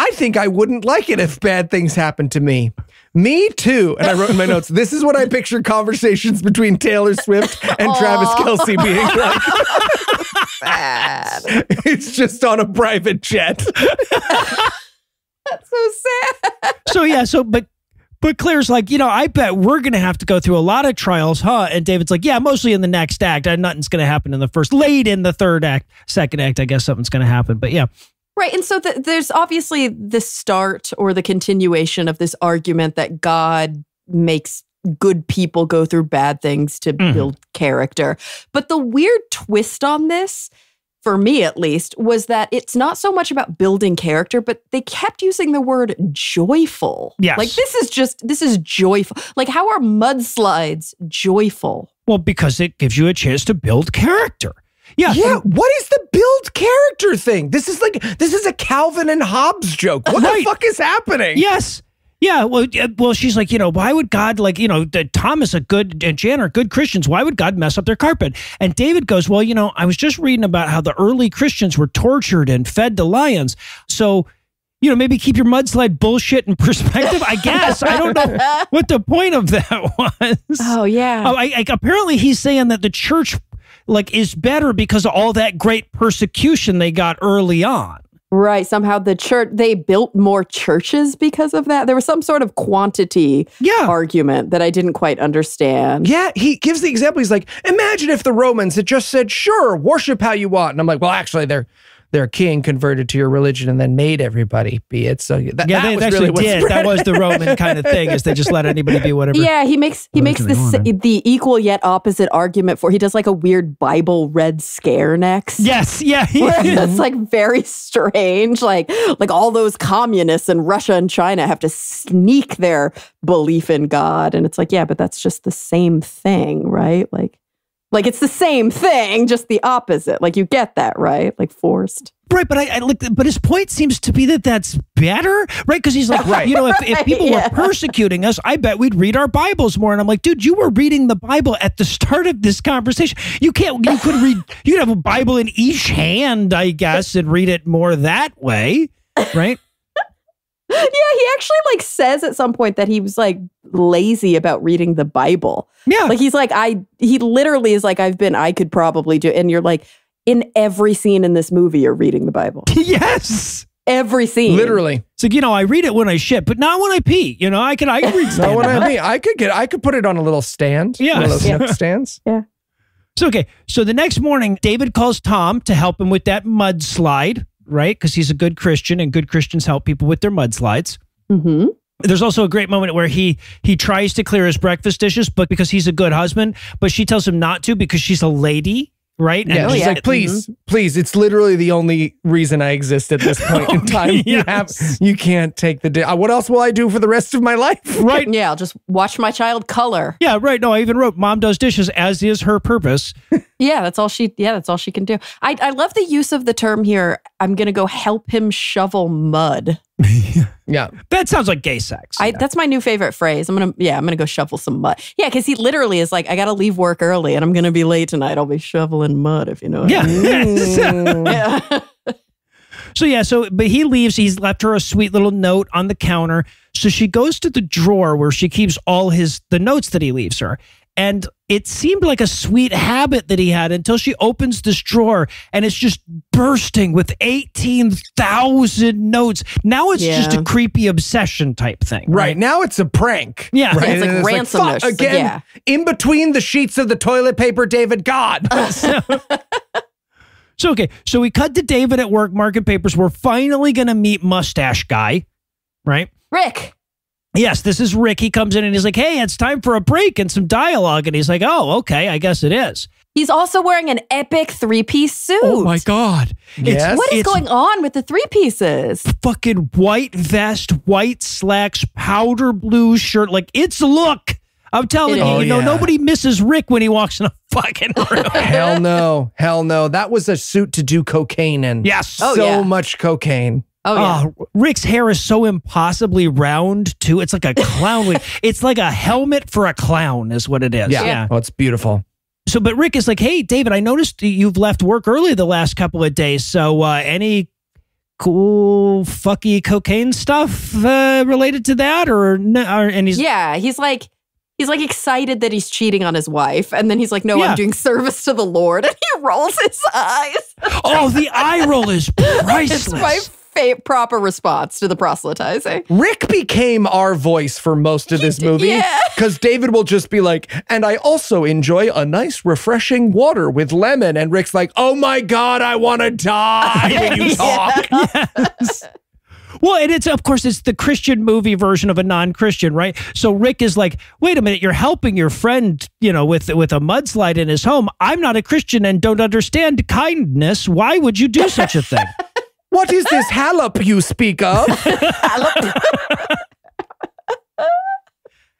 I think I wouldn't like it if bad things happened to me. Me too. And I wrote in my notes, this is what I picture conversations between Taylor Swift and Travis Kelce being like. Sad. It's just on a private jet. That's so sad. So yeah, but Claire's like, you know, I bet we're going to have to go through a lot of trials, huh? And David's like, yeah, mostly in the next act. Nothing's going to happen in the first, late in the third act, second act, I guess something's going to happen. But yeah. Right, and so there's obviously the start or the continuation of this argument that God makes good people go through bad things to build character. But the weird twist on this, for me at least, was that it's not so much about building character, but they kept using the word joyful. Yes. Like, this is joyful. Like, how are mudslides joyful? Well, because it gives you a chance to build character. Yeah. Yeah. What is the build character thing? This is a Calvin and Hobbes joke. What the fuck is happening? Yes. Yeah. Well, she's like, you know, why would God, like, you know, Thomas and Jan are good Christians. Why would God mess up their carpet? And David goes, well, you know, I was just reading about how the early Christians were tortured and fed to lions. So, you know, maybe keep your mudslide bullshit in perspective, I guess. I don't know what the point of that was. Oh, yeah. Oh, apparently he's saying that the church, like, is better because of all that great persecution they got early on. Right. Somehow the church, they built more churches because of that. There was some sort of quantity argument that I didn't quite understand. Yeah. He gives the example. He's like, imagine if the Romans had just said, sure, worship how you want. And I'm like, well, actually, their king converted to your religion and then made everybody be it. So that was really what did. That was the Roman kind of thing, is they just let anybody be whatever. Yeah, he makes the equal yet opposite argument for, he does like a weird Bible Red Scare next. Yes, yeah. It's like very strange. Like all those communists in Russia and China have to sneak their belief in God. And it's like, yeah, but that's just the same thing, right? Like it's the same thing, just the opposite. Like, you get that, right? Like, forced. Right, but but his point seems to be that that's better, right? Because he's like, you know, if people were persecuting us, I bet we'd read our Bibles more. And I'm like, dude, you were reading the Bible at the start of this conversation. You'd have a Bible in each hand, I guess, and read it more that way, right? Yeah, he actually like says at some point that he was like lazy about reading the Bible. Yeah. Like he's like, he literally is like, I could probably do it. And you're like, in every scene in this movie, you're reading the Bible. Yes. Every scene. Literally. It's like, you know, I read it when I shit, but not when I pee. You know, I can read stuff. Not when I pee. I could put it on a little stand. Yeah. One of those nook stands. Yeah. So, okay. So the next morning, David calls Tom to help him with that mudslide. Right? Because he's a good Christian, and good Christians help people with their mudslides. Mm-hmm. There's also a great moment where he tries to clear his breakfast dishes, but because he's a good husband, but she tells him not to because she's a lady, right? And she's like, please, please, it's literally the only reason I exist at this point in time. You can't take the day. What else will I do for the rest of my life? Right. Yeah, I'll just watch my child color. Yeah, right. No, I even wrote, mom does dishes, as is her purpose. Yeah, that's all she can do. I love the use of the term here. I'm going to go help him shovel mud. Yeah. That sounds like gay sex. That's my new favorite phrase. I'm going to go shovel some mud. Yeah, because he literally is like, I got to leave work early and I'm going to be late tonight. I'll be shoveling mud, if you know what I mean. Yeah. But he leaves. He's left her a sweet little note on the counter. So she goes to the drawer where she keeps all the notes that he leaves her. And it seemed like a sweet habit that he had until she opens this drawer and it's just bursting with 18,000 notes. Now it's just a creepy obsession type thing. Right. Now it's a prank. Yeah. Right? It's like ransom. Like, again, in between the sheets of the toilet paper, David, God. So we cut to David at work, marking papers. We're finally going to meet mustache guy, right? Rick. Yes, this is Rick. He comes in and he's like, hey, it's time for a break and some dialogue. And he's like, oh, okay, I guess it is. He's also wearing an epic three-piece suit. Oh, my God. Yes. What is going on with the three pieces? Fucking white vest, white slacks, powder blue shirt. Like, it's a look. I'm telling you, nobody misses Rick when he walks in a fucking room. Hell no. Hell no. That was a suit to do cocaine in. Yes. Oh, so much cocaine. Oh, yeah. Rick's hair is so impossibly round, too. It's like a clown. It's like a helmet for a clown is what it is. Yeah. Oh, it's beautiful. So, but Rick is like, hey, David, I noticed you've left work early the last couple of days. So any cool, fucky cocaine stuff related to that? Or no? And he's like excited that he's cheating on his wife. And then he's like, no, I'm doing service to the Lord. And he rolls his eyes. Oh, the eye roll is priceless. It's my proper response to the proselytizing. Rick became our voice for most of this movie because David will just be like, and I also enjoy a nice refreshing water with lemon. And Rick's like, oh my God, I want to die when you talk. Yes. Well, and it's, of course, it's the Christian movie version of a non-Christian, right? So Rick is like, wait a minute, you're helping your friend, you know, with a mudslide in his home. I'm not a Christian and don't understand kindness. Why would you do such a thing? What is this hallop you speak of?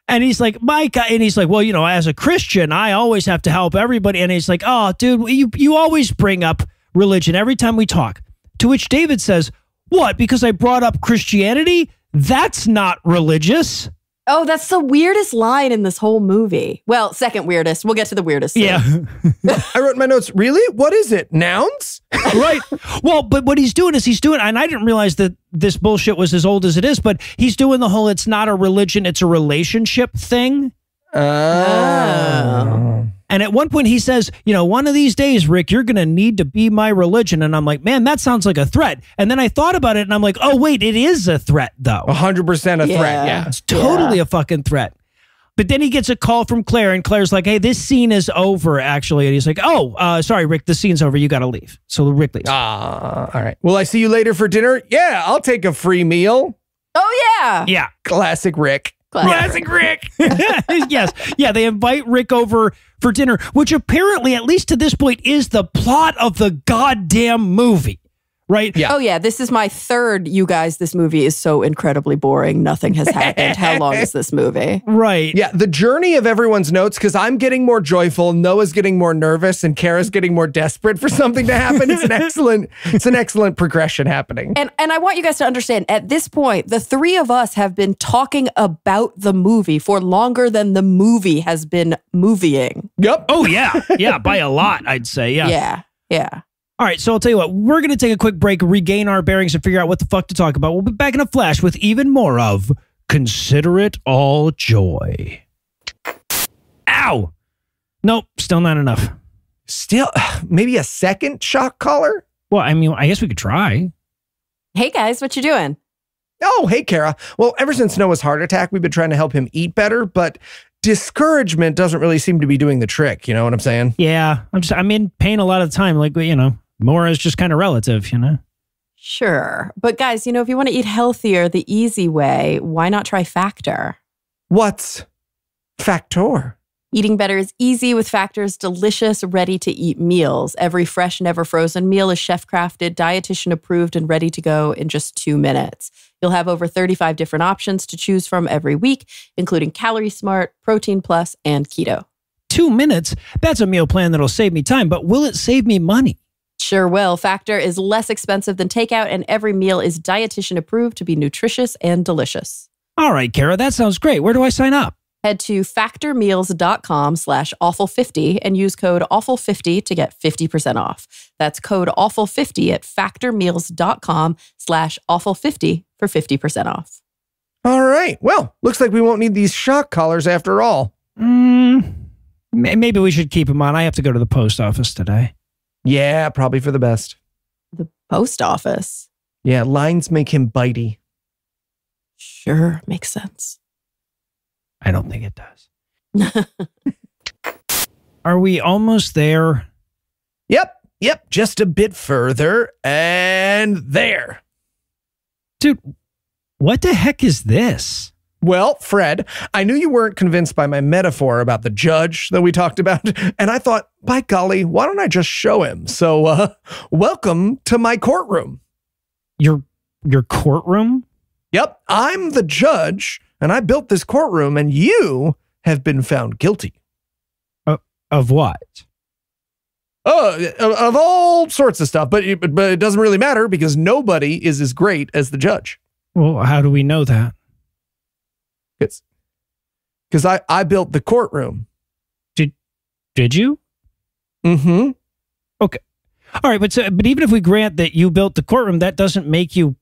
And he's like, Mike, and he's like, well, you know, as a Christian, I always have to help everybody. And he's like, oh, dude, you always bring up religion every time we talk. To which David says, what, because I brought up Christianity? That's not religious. Oh, that's the weirdest line in this whole movie. Well, second weirdest. We'll get to the weirdest. Yeah. I wrote in my notes, really? What is it? Nouns? Right. Well, but what he's doing is he's doing, and I didn't realize that this bullshit was as old as it is, but he's doing the whole, it's not a religion, it's a relationship thing. Oh. And at one point he says, you know, one of these days, Rick, you're going to need to be my religion. And I'm like, man, that sounds like a threat. And then I thought about it and I'm like, oh, wait, it is a threat, though. 100% a threat. Yeah. It's totally a fucking threat. But then he gets a call from Claire and Claire's like, hey, this scene is over, actually. And he's like, oh, sorry, Rick, the scene's over. You got to leave. So Rick leaves. All right. Will I see you later for dinner? Yeah, I'll take a free meal. Oh, yeah. Yeah. Classic Rick. Classic Rick. Yes. Yeah, they invite Rick over for dinner, which apparently, at least to this point, is the plot of the goddamn movie, right? Yeah. Oh, yeah. This is my third, you guys, this movie is so incredibly boring. Nothing has happened. How long is this movie? Right. Yeah, the journey of everyone's notes, because I'm getting more joyful, Noah's getting more nervous, and Cara's getting more desperate for something to happen. It's an excellent, it's an excellent progression happening. And I want you guys to understand, at this point, the three of us have been talking about the movie for longer than the movie has been movieing. Yep. Oh, yeah. Yeah, by a lot, I'd say. Yeah. Yeah. Yeah. All right, so I'll tell you what, we're going to take a quick break, regain our bearings, and figure out what the fuck to talk about. We'll be back in a flash with even more of Consider It All Joy. Ow! Nope, still not enough. Still, maybe a second shock collar? Well, I mean, I guess we could try. Hey, guys, what you doing? Oh, hey, Cara. Well, ever since Noah's heart attack, we've been trying to help him eat better, but discouragement doesn't really seem to be doing the trick. You know what I'm saying? Yeah. I'm in pain a lot of the time. Like, you know, more is just kind of relative, you know? Sure. But guys, you know, if you want to eat healthier the easy way, why not try Factor? What's Factor? Eating better is easy with Factor's delicious, ready-to-eat meals. Every fresh, never-frozen meal is chef-crafted, dietitian-approved, and ready to go in just 2 minutes. You'll have over 35 different options to choose from every week, including Calorie Smart, Protein Plus, and Keto. 2 minutes? That's a meal plan that'll save me time, but will it save me money? Sure will. Factor is less expensive than takeout, and every meal is dietitian approved to be nutritious and delicious. All right, Cara, that sounds great. Where do I sign up? Head to factormeals.com/awful50 and use code awful50 to get 50% off. That's code awful50 at factormeals.com/awful50 for 50% off. All right. Well, looks like we won't need these shock collars after all. Maybe we should keep them on. I have to go to the post office today. Yeah, probably for the best. The post office? Yeah, lines make him bitey. Sure, makes sense. I don't think it does. Are we almost there? Yep. Yep. Just a bit further and there. Dude, what the heck is this? Well, Fred, I knew you weren't convinced by my metaphor about the judge that we talked about. And I thought, by golly, why don't I just show him? So welcome to my courtroom. Your courtroom? Yep. I'm the judge. And I built this courtroom, and you have been found guilty. Of what? Oh, of all sorts of stuff, but it doesn't really matter because nobody is as great as the judge. Well, how do we know that? Because I built the courtroom. Did you? Mm-hmm. Okay. All right, but even if we grant that you built the courtroom, that doesn't make you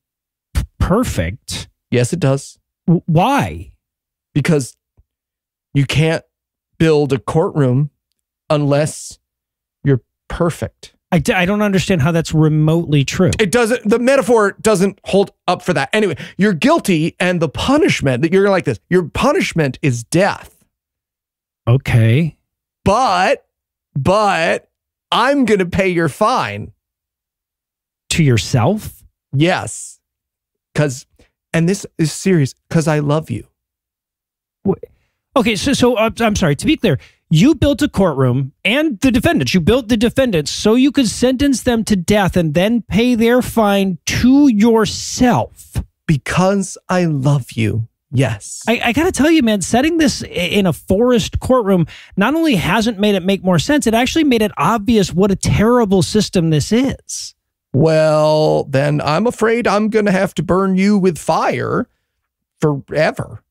perfect. Yes, it does. Why? Because you can't build a courtroom unless you're perfect. I don't understand how that's remotely true. It doesn't, the metaphor doesn't hold up for that. Anyway, you're guilty and the punishment that you're like this, your punishment is death. Okay. But I'm going to pay your fine. To yourself? Yes. Cause, and this is serious, cause I love you. What? Okay, so I'm sorry, to be clear, you built a courtroom and the defendants, you built the defendants so you could sentence them to death and then pay their fine to yourself. Because I love you, yes. I gotta tell you, man, setting this in a forest courtroom not only hasn't made it make more sense, it actually made it obvious what a terrible system this is. Well, then I'm afraid I'm gonna have to burn you with fire forever.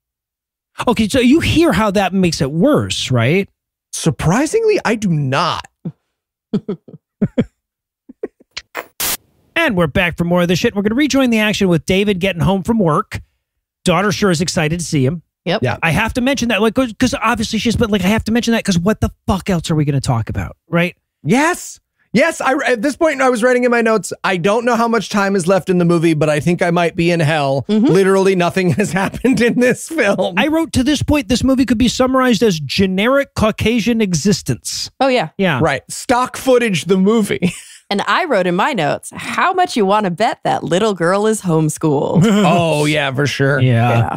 Okay, so you hear how that makes it worse, right? Surprisingly, I do not. And we're back for more of this shit. We're going to rejoin the action with David getting home from work. Daughter sure is excited to see him. Yep. Yeah. I have to mention that, like, because obviously she's, but like, I have to mention that because what the fuck else are we going to talk about, right? Yes. Yes. At this point, I was writing in my notes, I don't know how much time is left in the movie, but I think I might be in hell. Mm-hmm. Literally nothing has happened in this film. I wrote, to this point, this movie could be summarized as generic Caucasian existence. Oh, yeah. Yeah. Right. Stock footage, the movie. And I wrote in my notes, how much you want to bet that little girl is homeschooled. Oh, yeah, for sure. Yeah. Yeah.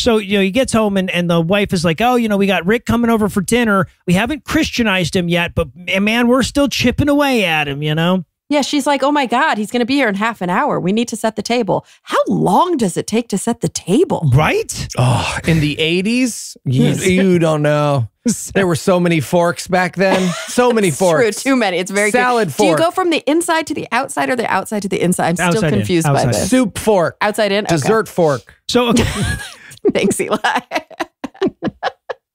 So, you know, he gets home and the wife is like, oh, you know, we got Rick coming over for dinner. We haven't Christianized him yet, but man, we're still chipping away at him, you know? Yeah, she's like, oh my God, he's going to be here in half an hour. We need to set the table. How long does it take to set the table? Right? Oh, in the 80s? You don't know. There were so many forks back then. So many forks. True, too many. It's very salad fork. Do you go from the inside to the outside or the outside to the inside? I'm still outside confused by this. Soup fork. Outside in? Okay. Dessert fork. So, okay. Thanks, Eli.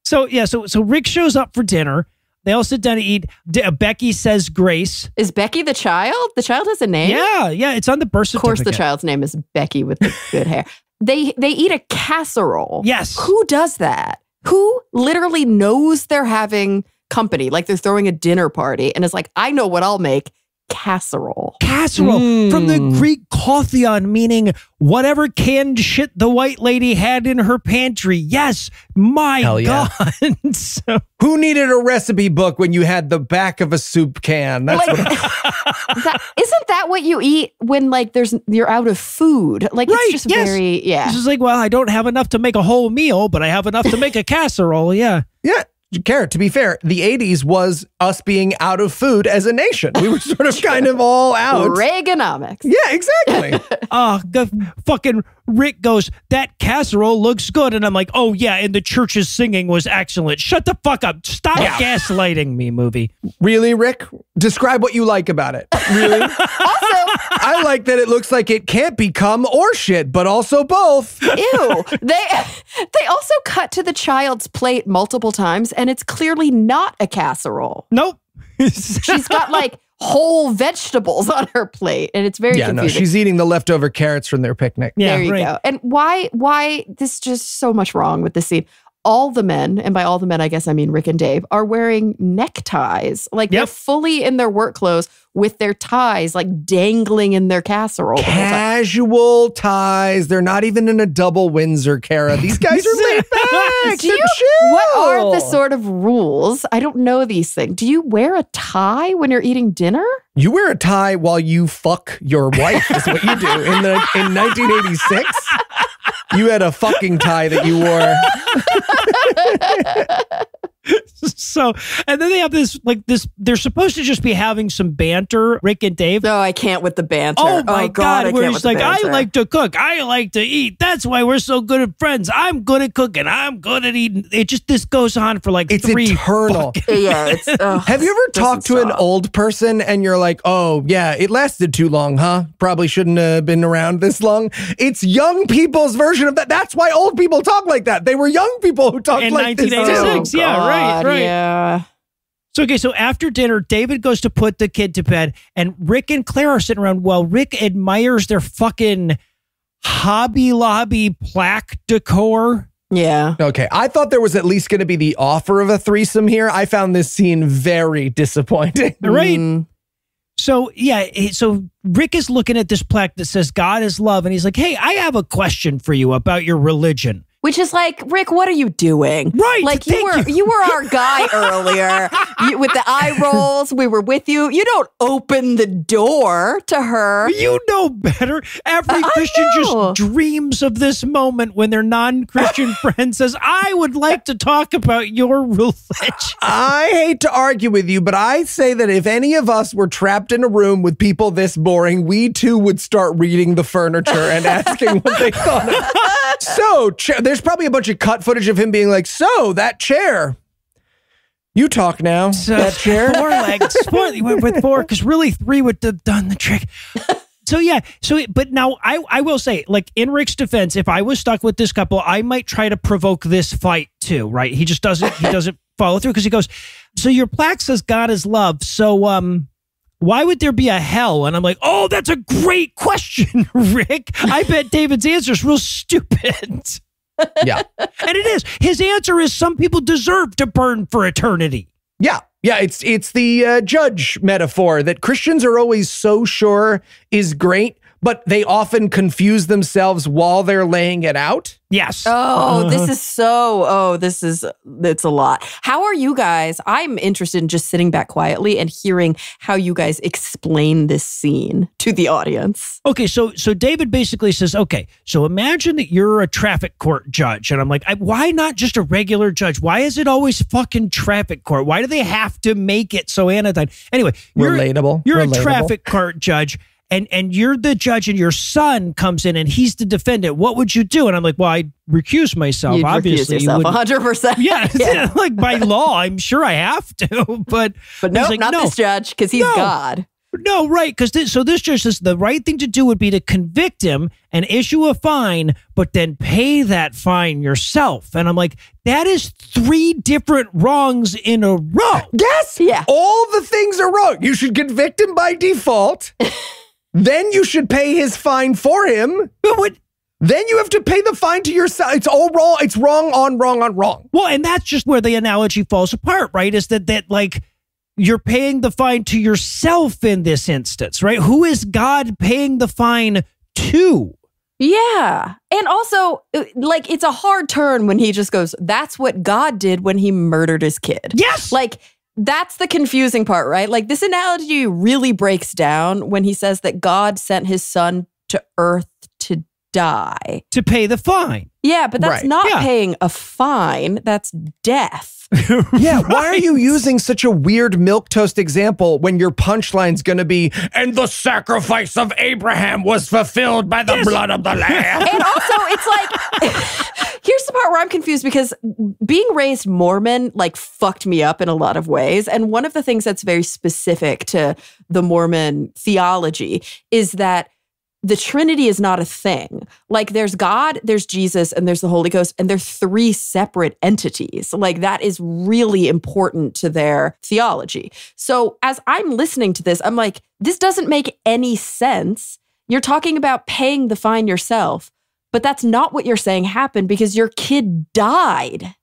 So Rick shows up for dinner. They all sit down to eat. Becky says grace. Is Becky the child? The child has a name? Yeah. It's on the birth certificate. Of course the child's name is Becky with the good hair. They eat a casserole. Yes. Who does that? Who literally knows they're having company? Like they're throwing a dinner party and it's like, I know what I'll make. Casserole. Casserole. Mm. From the Greek Kothion, meaning whatever canned shit the white lady had in her pantry. Yes. My hell God. Yeah. So, who needed a recipe book when you had the back of a soup can? That's like, isn't that what you eat when like you're out of food? Like right, it's just yes. Very, yeah. It's just like, well, I don't have enough to make a whole meal, but I have enough to make a casserole. Yeah. Yeah. Cara, to be fair, the 80s was us being out of food as a nation. We were sort of kind of all out. Reaganomics. Yeah, exactly. The fucking Rick goes, that casserole looks good. And I'm like, oh yeah, and the church's singing was excellent. Shut the fuck up. Stop gaslighting me, movie. Really, Rick? Describe what you like about it. Really? Also, I like that it looks like it can't be cum or shit, but also both. Ew. They also cut to the child's plate multiple times and it's clearly not a casserole. Nope. She's got like whole vegetables on her plate and it's very confusing. No, she's eating the leftover carrots from their picnic. Yeah, there you go. And why this just so much wrong with this scene. All the men, and by all the men, I guess I mean Rick and Dave, are wearing neckties. Like they're fully in their work clothes with their ties like dangling in their casserole. Casual ties. They're not even in a double Windsor, Cara. These guys are laid back. What are the sort of rules? I don't know these things. Do you wear a tie when you're eating dinner? You wear a tie while you fuck your wife is what you do. In 1986, you had a fucking tie that you wore. So, and then they have this, like this, they're supposed to just be having some banter, Rick and Dave. No, I can't with the banter. Oh my God, where he's like, I like to cook. I like to eat. That's why we're so good at friends. I'm good at cooking. I'm good at eating. It just, this goes on for like it's three. Eternal. Yeah, it's eternal. Have you ever talked to an old person and you're like, oh yeah, it lasted too long, huh? Probably shouldn't have been around this long. It's young people's version of that. That's why old people talk like that. They were young people who talked in like this. In 1986, yeah, right. Right. Yeah. So, okay. So after dinner, David goes to put the kid to bed and Rick and Claire are sitting around while Rick admires their fucking Hobby Lobby plaque decor. Yeah. Okay. I thought there was at least going to be the offer of a threesome here. I found this scene very disappointing. Right. Mm. So, yeah, so Rick is looking at this plaque that says God is love. And he's like, hey, I have a question for you about your religion. Which is like, Rick, what are you doing? Right. Like, you were our guy earlier with the eye rolls. We were with you. You don't open the door to her. You know better. Every Christian just dreams of this moment when their non-Christian friend says, I would like to talk about your religion. I hate to argue with you, but I say that if any of us were trapped in a room with people this boring, we too would start reading the furniture and asking what they thought of. There's probably a bunch of cut footage of him being like, so that chair, you talk now. So that chair, four legs, with four, because really three would have done the trick. So yeah, but now I will say, like, in Rick's defense, if I was stuck with this couple, I might try to provoke this fight too, right? He just doesn't follow through because he goes, so your plaque says God is love, so why would there be a hell? And I'm like, oh, that's a great question, Rick. I bet David's answer is real stupid. Yeah. And it is. His answer is some people deserve to burn for eternity. Yeah. Yeah. It's the judge metaphor that Christians are always so sure is great, but they often confuse themselves while they're laying it out. Yes. Oh, it's a lot. How are you guys? I'm interested in just sitting back quietly and hearing how you guys explain this scene to the audience. Okay, so David basically says, okay, so imagine that you're a traffic court judge. And I'm like, why not just a regular judge? Why is it always fucking traffic court? Why do they have to make it so anodyne? Anyway, you're a traffic court judge. And you're the judge and your son comes in and he's the defendant. What would you do? And I'm like, well, I'd recuse myself. You'd obviously. Recuse yourself, 100%. Yeah, yeah. Like by law, I'm sure I have to. But nope, like, not this judge because he's God. No, right. So this judge says the right thing to do would be to convict him and issue a fine, but then pay that fine yourself. And I'm like, that is three different wrongs in a row. Yes. Yeah. All the things are wrong. You should convict him by default. Then you should pay his fine for him. But then you have to pay the fine to yourself. It's all wrong. It's wrong on wrong on wrong. Well, and that's just where the analogy falls apart, right? Is that like you're paying the fine to yourself in this instance, right? Who is God paying the fine to? Yeah. And also, like, it's a hard turn when he just goes, that's what God did when he murdered his kid. Yes. Like, that's the confusing part, right? Like, this analogy really breaks down when he says that God sent his son to earth to die. To pay the fine. Yeah, but that's not paying a fine. That's death. Yeah, right. Why are you using such a weird milquetoast example when your punchline's going to be, and the sacrifice of Abraham was fulfilled by the blood of the Lamb? And also, it's like... Here's the part where I'm confused because being raised Mormon like fucked me up in a lot of ways. And one of the things that's very specific to the Mormon theology is that the Trinity is not a thing. Like there's God, there's Jesus, and there's the Holy Ghost, and they're three separate entities. Like that is really important to their theology. So as I'm listening to this, I'm like, this doesn't make any sense. You're talking about paying the fine yourself. But that's not what you're saying happened because your kid died.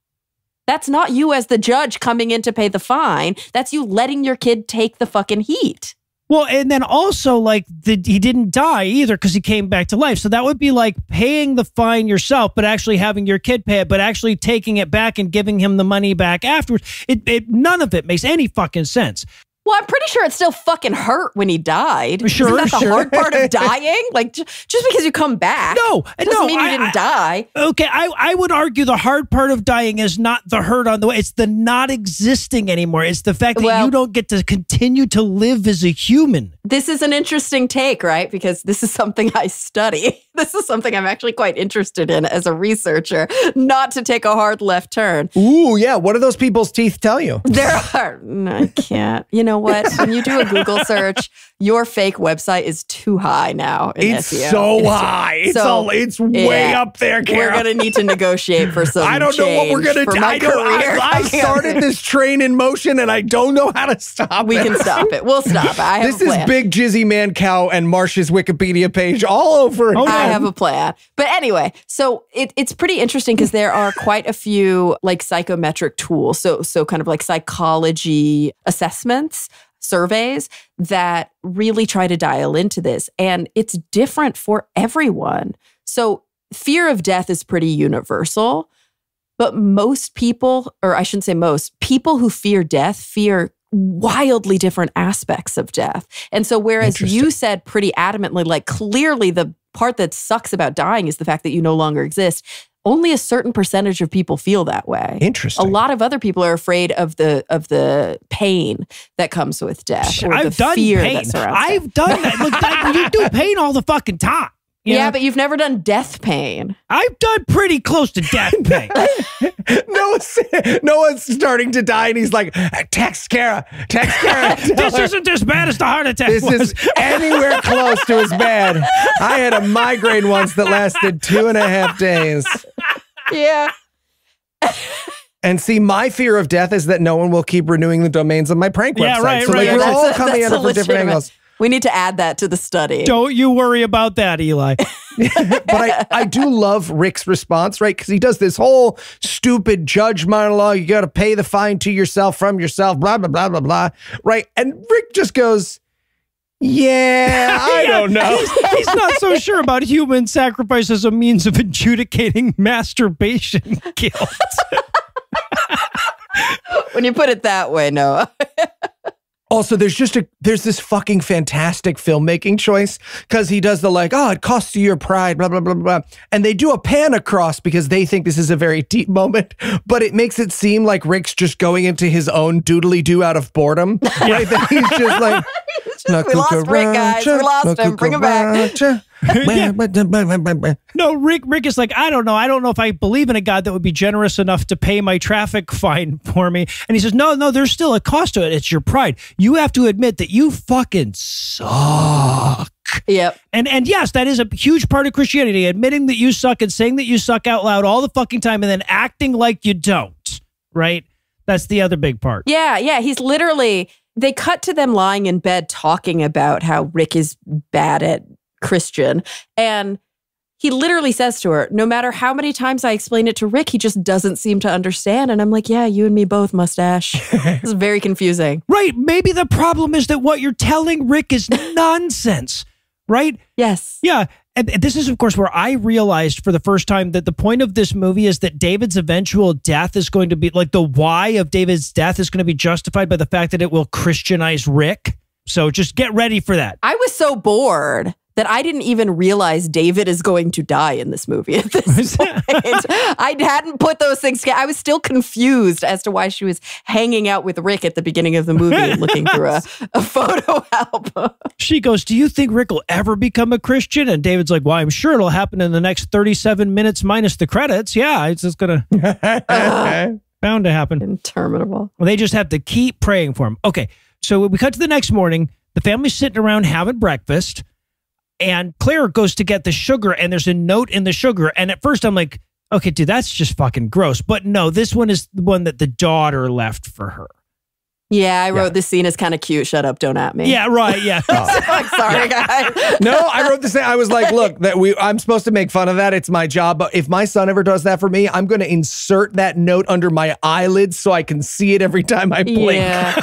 That's not you as the judge coming in to pay the fine. That's you letting your kid take the fucking heat. Well, and then also, like, he didn't die either because he came back to life. So that would be like paying the fine yourself, but actually having your kid pay it, but actually taking it back and giving him the money back afterwards. None of it makes any fucking sense. Well, I'm pretty sure it still fucking hurt when he died. Sure, isn't that the hard part of dying? Like, just because you come back doesn't mean you didn't die. Okay, I would argue the hard part of dying is not the hurt on the way. It's the not existing anymore. It's the fact that you don't get to continue to live as a human. This is an interesting take, right? Because this is something I study. This is something I'm actually quite interested in as a researcher, not to take a hard left turn. Ooh, yeah. What do those people's teeth tell you? There are. I can't. You know what? When you do a Google search, your fake website is too high now. It's so high. It's way up there, Cara. We're going to need to negotiate for some change. I don't know what we're going to do. I started this train in motion and I don't know how to stop it. We can stop it. We'll stop it. This is Big Jizzy Man Cow and Marsh's Wikipedia page all over again. I have a plan. But anyway, so it's pretty interesting because there are quite a few like psychometric tools. So kind of like psychology assessments surveys that really try to dial into this. And it's different for everyone. So fear of death is pretty universal, but most people, or I shouldn't say most, people who fear death fear wildly different aspects of death. And so whereas you said pretty adamantly, like clearly the part that sucks about dying is the fact that you no longer exist, only a certain percentage of people feel that way. Interesting. A lot of other people are afraid of the pain that comes with death. Or I've done pain. I've done that. Look, that, you do pain all the fucking time. Yeah, but you've never done death pain. I've done pretty close to death pain. Noah's starting to die, and he's like, text Cara. This isn't as bad as the heart attack was. Is anywhere close to as bad. I had a migraine once that lasted 2.5 days. Yeah. And see, my fear of death is that no one will keep renewing the domains of my prank website. Right, so like, we're all coming at it from different angles. We need to add that to the study. Don't you worry about that, Eli. But I do love Rick's response, right? Because he does this whole stupid judge monologue. You got to pay the fine to yourself from yourself, blah, blah, blah, blah, blah. Right? And Rick just goes, yeah, I don't know. He's not so sure about human sacrifice as a means of adjudicating masturbation guilt. When you put it that way, Noah. Also, there's this fucking fantastic filmmaking choice because he does the like, oh, it costs you your pride, blah, blah, blah, blah. And they do a pan across because they think this is a very deep moment, but it makes it seem like Rick's just going into his own doodly-doo out of boredom. Yeah. Right? That he's just like, we lost Rick, guys. We lost him. Bring him back. Yeah. No, Rick is like, I don't know if I believe in a God that would be generous enough to pay my traffic fine for me. And he says, no, there's still a cost to it. It's your pride. You have to admit that you fucking suck. Yep. And yes, that is a huge part of Christianity, admitting that you suck and saying that you suck out loud all the fucking time and then acting like you don't, right? That's the other big part. Yeah, he's literally, they cut to them lying in bed talking about how Rick is bad at Christian. And he literally says to her, no matter how many times I explain it to Rick, he just doesn't seem to understand. And I'm like, yeah, you and me both, mustache. This is very confusing. Right. Maybe the problem is that what you're telling Rick is nonsense, right? Yes. Yeah. And this is, of course, where I realized for the first time that the point of this movie is that David's eventual death is going to be, like, the why of David's death is going to be justified by the fact that it will Christianize Rick. So just get ready for that. I was so bored that I didn't even realize David is going to die in this movie at this point. I hadn't put those things together. I was still confused as to why she was hanging out with Rick at the beginning of the movie and looking through a photo album. She goes, do you think Rick will ever become a Christian? And David's like, well, I'm sure it'll happen in the next 37 minutes minus the credits. Yeah, it's just going to... Bound to happen. Interminable. Well, they just have to keep praying for him. Okay, so we cut to the next morning. The family's sitting around having breakfast. And Claire goes to get the sugar, and there's a note in the sugar. And at first I'm like, okay, dude, that's just fucking gross. But no, this one is the one that the daughter left for her. Yeah, I wrote this scene is kind of cute. Shut up, don't at me. Yeah, right, yeah. Oh. I'm sorry, guys. No, I wrote this thing. I was like, look, I'm supposed to make fun of that. It's my job. But if my son ever does that for me, I'm going to insert that note under my eyelids so I can see it every time I blink. Yeah.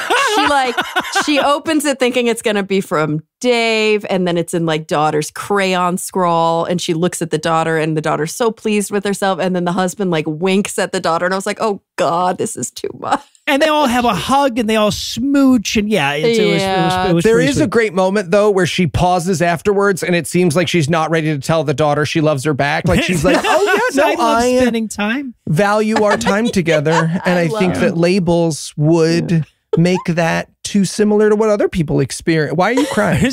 She opens it thinking it's going to be from Dave, and then it's in, like, daughter's crayon scrawl, and she looks at the daughter, and the daughter's so pleased with herself, and then the husband, like, winks at the daughter, and I was like, oh, God, this is too much. And they all have a hug and they all smooch. And it was there is a great moment, though, where she pauses afterwards and it seems like she's not ready to tell the daughter she loves her back. Like she's like, oh, yeah, no, I love spending time. Value our time together. And I think that labels would make that too similar to what other people experience. Why are you crying?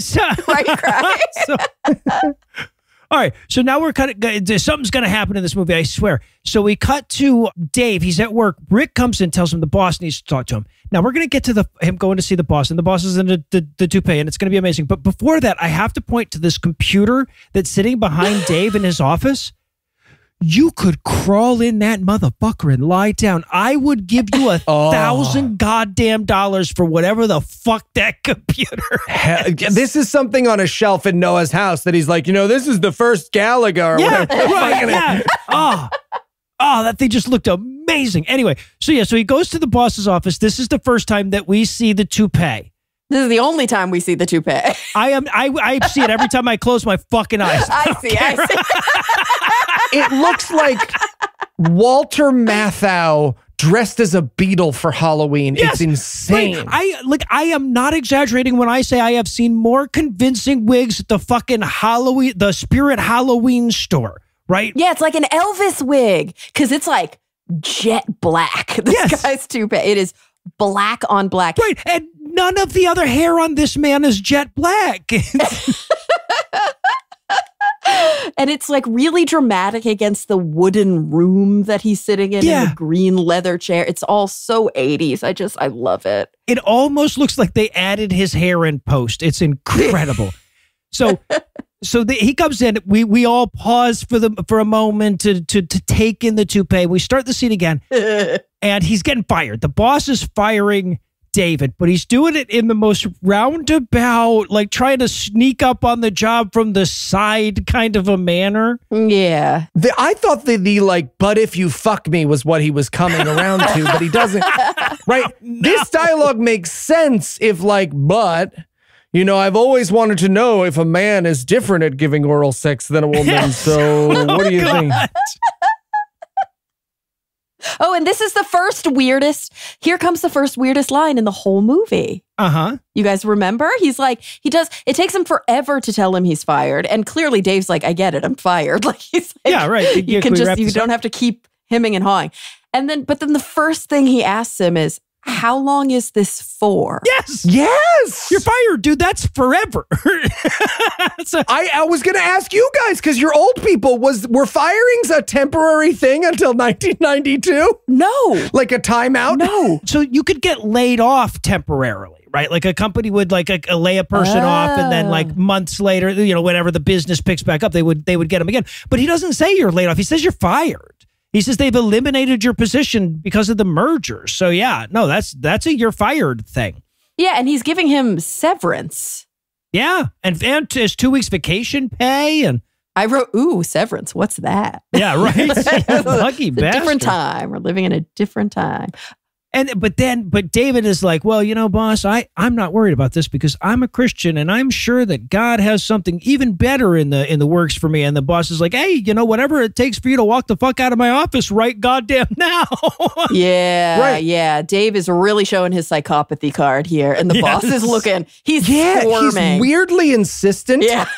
All right, so now we're something's going to happen in this movie, I swear. So we cut to Dave. He's at work. Rick comes in, tells him the boss needs to talk to him. Now we're going to get to him going to see the boss, and the boss is in the toupee, and it's going to be amazing. But before that, I have to point to this computer that's sitting behind Dave in his office. You could crawl in that motherfucker and lie down. I would give you $1,000 goddamn dollars for whatever the fuck that computer is. This is something on a shelf in Noah's house that he's like, this is the first Gallagher. Yeah, right, yeah. Oh, that thing just looked amazing. Anyway, so he goes to the boss's office. This is the first time that we see the toupee. This is the only time we see the toupee. I see it every time I close my fucking eyes. I see. It looks like Walter Matthau dressed as a beetle for Halloween. Yes, it's insane. Right. I am not exaggerating when I say I have seen more convincing wigs at the fucking Halloween, the Spirit Halloween store, right? Yeah, it's like an Elvis wig because it's like jet black. This guy's toupee. It is black on black. Right, and none of the other hair on this man is jet black. And it's like really dramatic against the wooden room that he's sitting in the green leather chair. It's all so 80s. I love it. It almost looks like they added his hair in post. It's incredible. So he comes in. We all pause for a moment to take in the toupee. We start the scene again, and he's getting fired. The boss is firing David, but he's doing it in the most roundabout, like trying to sneak up on the job from the side kind of a manner. Yeah. I thought the like, but if you fuck me was what he was coming around to, but he doesn't. Right? No. This dialogue makes sense if like, but... You know, I've always wanted to know if a man is different at giving oral sex than a woman. So what do you think? Oh, and this is the first weirdest. Here comes the first weirdest line in the whole movie. Uh-huh. You guys remember? He's like, it takes him forever to tell him he's fired. And clearly Dave's like, I get it. I'm fired. Like he's like, yeah, right. You don't have to keep hemming and hawing. And then, but then the first thing he asks him is, how long is this for? Yes. Yes. You're fired, dude. That's forever. I was going to ask you guys, because you're old people, were firings a temporary thing until 1992? No. Like a timeout? No. So you could get laid off temporarily, right? Like a company would like lay a person off, and then like months later, you know, whenever the business picks back up, they would get him again. But he doesn't say you're laid off. He says you're fired. He says they've eliminated your position because of the merger. So yeah, no, that's a you're fired thing. Yeah, and he's giving him severance. Yeah, and his 2 weeks vacation pay. And I wrote, ooh, severance, what's that? Yeah, right. Lucky bastard. Different time. We're living in a different time. But David is like, well, you know, boss, I'm not worried about this because I'm a Christian and I'm sure that God has something even better in the works for me. And the boss is like, hey, you know, whatever it takes for you to walk the fuck out of my office right goddamn now. Yeah, right. Yeah. Dave is really showing his psychopathy card here. And the boss is looking, he's squirming. He's weirdly insistent. Yeah.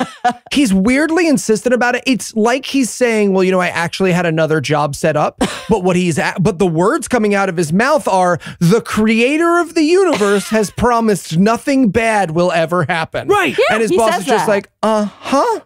He's weirdly insistent about it. It's like he's saying, well, you know, I actually had another job set up, but the words coming out of his mouth are, the creator of the universe has promised nothing bad will ever happen. Right. Yeah, and his boss is just like, uh-huh.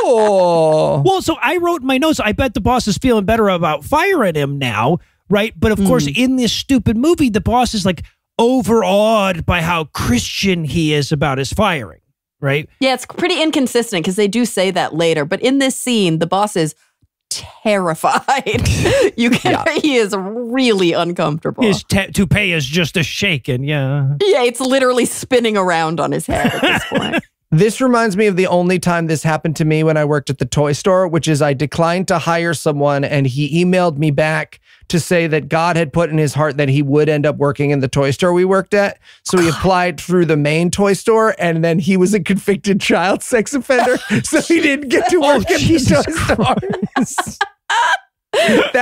Cool. Well, so I wrote in my notes, I bet the boss is feeling better about firing him now, right? But of course, in this stupid movie, the boss is like overawed by how Christian he is about his firing, right? Yeah, it's pretty inconsistent because they do say that later. But in this scene, the boss is terrified. He is really uncomfortable. His toupee is just a shaking. Yeah. Yeah, it's literally spinning around on his head at this point. This reminds me of the only time this happened to me when I worked at the toy store, which is I declined to hire someone and he emailed me back to say that God had put in his heart that he would end up working in the toy store we worked at. So he applied through the main toy store and then he was a convicted child sex offender. So he didn't get to work at the toy store.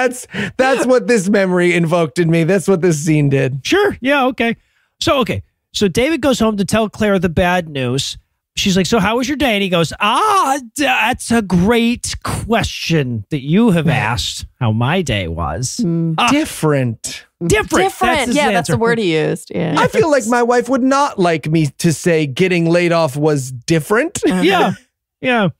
That's what this memory invoked in me. That's what this scene did. Sure. Yeah. Okay. So David goes home to tell Claire the bad news. She's like, so how was your day? And he goes, that's a great question that you have asked how my day was. Different. That's the word he used. Yeah. I feel like my wife would not like me to say getting laid off was different. Yeah. Yeah.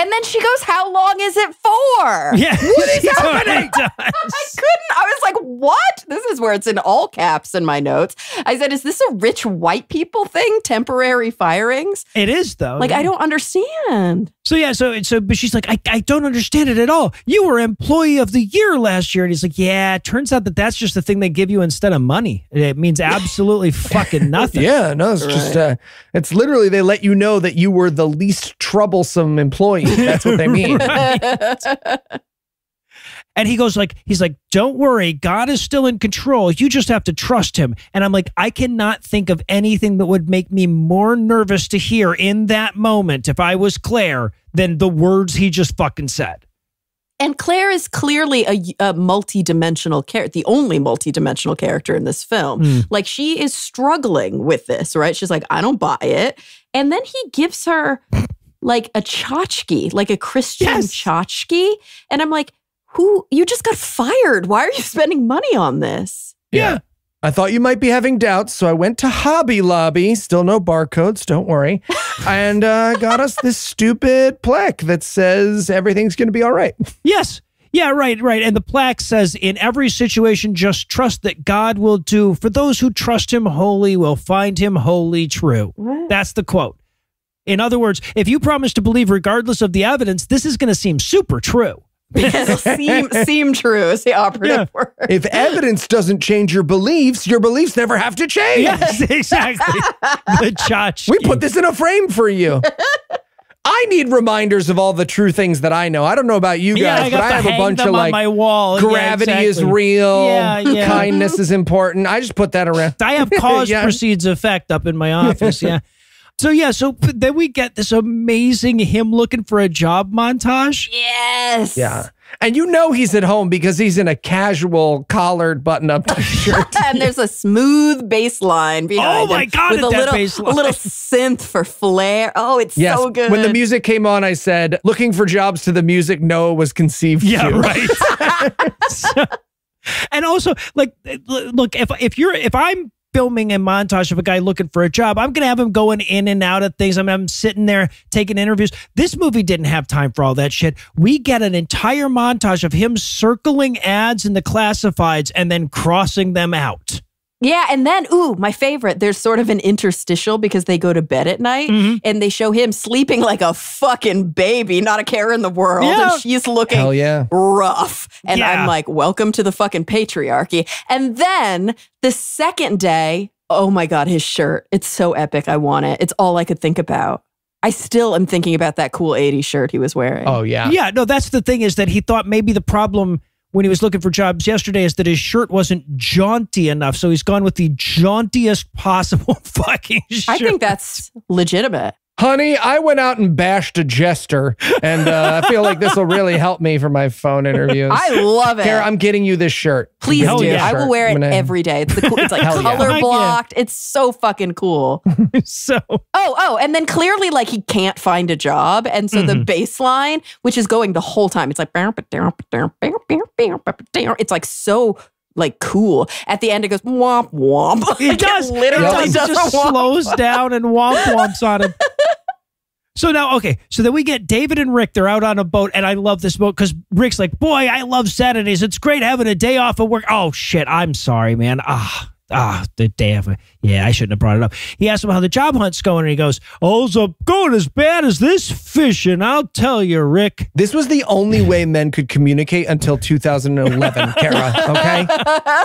And then she goes, how long is it for? Yeah. What is happening? I was like, what? This is where it's in all caps in my notes. I said, is this a rich white people thing? Temporary firings? It is, though. Like, yeah. I don't understand. So, yeah. But she's like, I don't understand it at all. You were employee of the year last year. And he's like, yeah, it turns out that that's just the thing they give you instead of money. It means absolutely fucking nothing. Yeah. No, it's just, it's literally, they let you know that you were the least troublesome employee. That's what they mean. Right. And he goes like, he's like, don't worry, God is still in control. You just have to trust him. And I'm like, I cannot think of anything that would make me more nervous to hear in that moment if I was Claire than the words he just fucking said. And Claire is clearly a multi-dimensional character, the only multi-dimensional character in this film. Mm. Like, she is struggling with this, right? She's like, I don't buy it. And then he gives her like a tchotchke, like a Christian tchotchke. And I'm like, who, you just got fired. Why are you spending money on this? Yeah. I thought you might be having doubts, so I went to Hobby Lobby, still no barcodes, don't worry, and got us this stupid plaque that says everything's going to be all right. Yes. Yeah, right, right. And the plaque says, in every situation, just trust that God will do. For those who trust him wholly will find him wholly true. What? That's the quote. In other words, if you promise to believe regardless of the evidence, this is going to seem super true. Yes, seem true is the operative word. If evidence doesn't change your beliefs never have to change. Yes, exactly. The tchotchke. We put this in a frame for you. I need reminders of all the true things that I know. I don't know about you guys, but I have a bunch of like my wall. Gravity is real. Kindness is important. I just put that around. I have cause precedes effect up in my office. Yeah. So yeah, so then we get this amazing him looking for a job montage. Yes. Yeah. And you know he's at home because he's in a casual collared button-up shirt. And there's a smooth bass line behind him. Oh my God, with a little synth for flair. Oh, it's so good. When the music came on, I said, looking for jobs to the music Noah was conceived to. Right. And also, like, look, if I'm filming a montage of a guy looking for a job, I'm going to have him going in and out of things. I mean, I'm sitting there taking interviews. This movie didn't have time for all that shit. We get an entire montage of him circling ads in the classifieds and then crossing them out. Yeah, and then, ooh, my favorite, there's sort of an interstitial because they go to bed at night and they show him sleeping like a fucking baby, not a care in the world, and she's looking rough. And I'm like, welcome to the fucking patriarchy. And then the second day, oh my God, his shirt. It's so epic. I want it. It's all I could think about. I still am thinking about that cool 80s shirt he was wearing. Oh, yeah. Yeah, no, that's the thing is that he thought maybe the problem when he was looking for jobs yesterday is that his shirt wasn't jaunty enough. So he's gone with the jauntiest possible fucking shirt. I think that's legitimate. Honey, I went out and bashed a jester, and I feel like this will really help me for my phone interviews. I love it. Cara, I'm getting you this shirt. Please do. I will wear it every day. It's, it's like color blocked. It's so fucking cool. Oh, and then clearly like he can't find a job. And so the bass line, which is going the whole time, it's like, it's like so like cool. At the end, it goes womp womp. It does. It literally just slows down and womp womps on him. So now, okay, so then we get David and Rick. They're out on a boat, and I love this boat because Rick's like, boy, I love Saturdays. It's great having a day off of work. Oh, shit, I'm sorry, man. The day off. Yeah, I shouldn't have brought it up. He asks him how the job hunt's going, and he goes, oh, it's going as bad as this fishing, I'll tell you, Rick. This was the only way men could communicate until 2011, Cara, okay?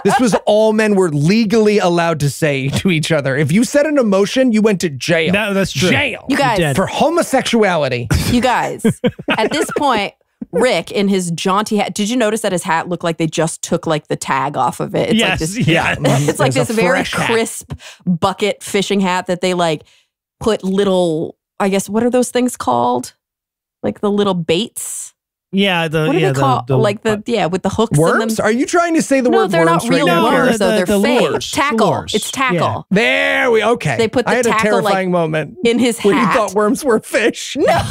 This was all men were legally allowed to say to each other. If you said an emotion, you went to jail. No, that's true. Jail. You guys. For homosexuality. You guys, at this point, Rick in his jaunty hat. Did you notice that his hat looked like they just took like the tag off of it? It's like this, it's like this very crisp bucket fishing hat that they like put little, I guess, what are those things called? Like the little baits? Yeah, the with the hooks. Worms? In them. Are you trying to say the word worms? No, they're not real worms. They're fake. Lures. Tackle. Lures. It's tackle. Yeah. There we They put the tackle, a terrifying moment in his hat. When you thought worms were fish. No.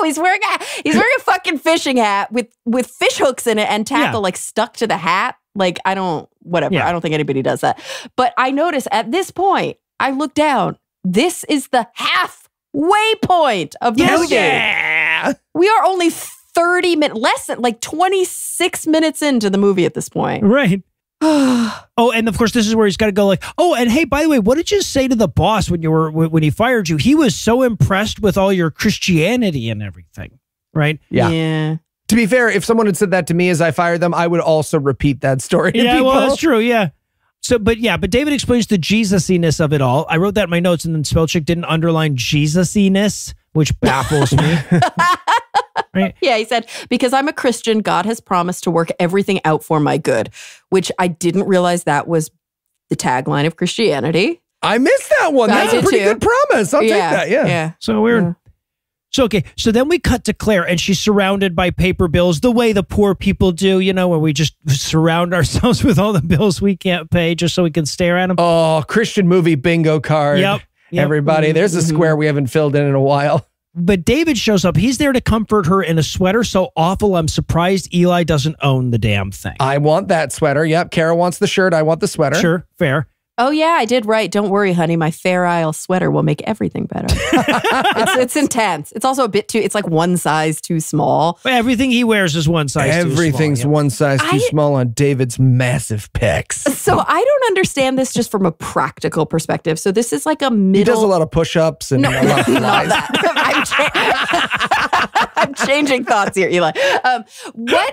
No, he's wearing a fucking fishing hat with fish hooks in it and tackle like stuck to the hat. Like I don't think anybody does that. But I noticed at this point, I looked down. This is the halfway point of the movie. Yeah. We are only 30 minutes, less than like 26 minutes into the movie at this point. Right. Oh, and of course, this is where he's got to go like, oh, and hey, by the way, what did you say to the boss when he fired you? He was so impressed with all your Christianity and everything, right? Yeah. To be fair, if someone had said that to me as I fired them, I would also repeat that story to people. Well, that's true, So, but David explains the Jesus-iness of it all. I wrote that in my notes and then Spellcheck didn't underline Jesus-iness, which baffles me. Right? Yeah, he said, because I'm a Christian, God has promised to work everything out for my good, which I didn't realize that was the tagline of Christianity. I missed that one. That's a pretty good promise. I'll take that. Yeah. So weird. So, okay. So then we cut to Claire and she's surrounded by paper bills the way the poor people do, you know, where we just surround ourselves with all the bills we can't pay just so we can stare at them. Oh, Christian movie bingo card. Yep. Everybody, there's a square we haven't filled in a while. But David shows up. He's there to comfort her in a sweater so awful, I'm surprised Eli doesn't own the damn thing. I want that sweater. Yep. Cara wants the shirt. I want the sweater. Sure. Fair. Oh, yeah, I did right. Don't worry, honey. My Fair Isle sweater will make everything better. It's intense. It's also a bit too, it's like one size too small. Everything he wears is one size too small. Everything's one size too small on David's massive pecs. So I don't understand this just from a practical perspective. So this is like a middle. He does a lot of push-ups and a lot of flies. I'm changing thoughts here, Eli.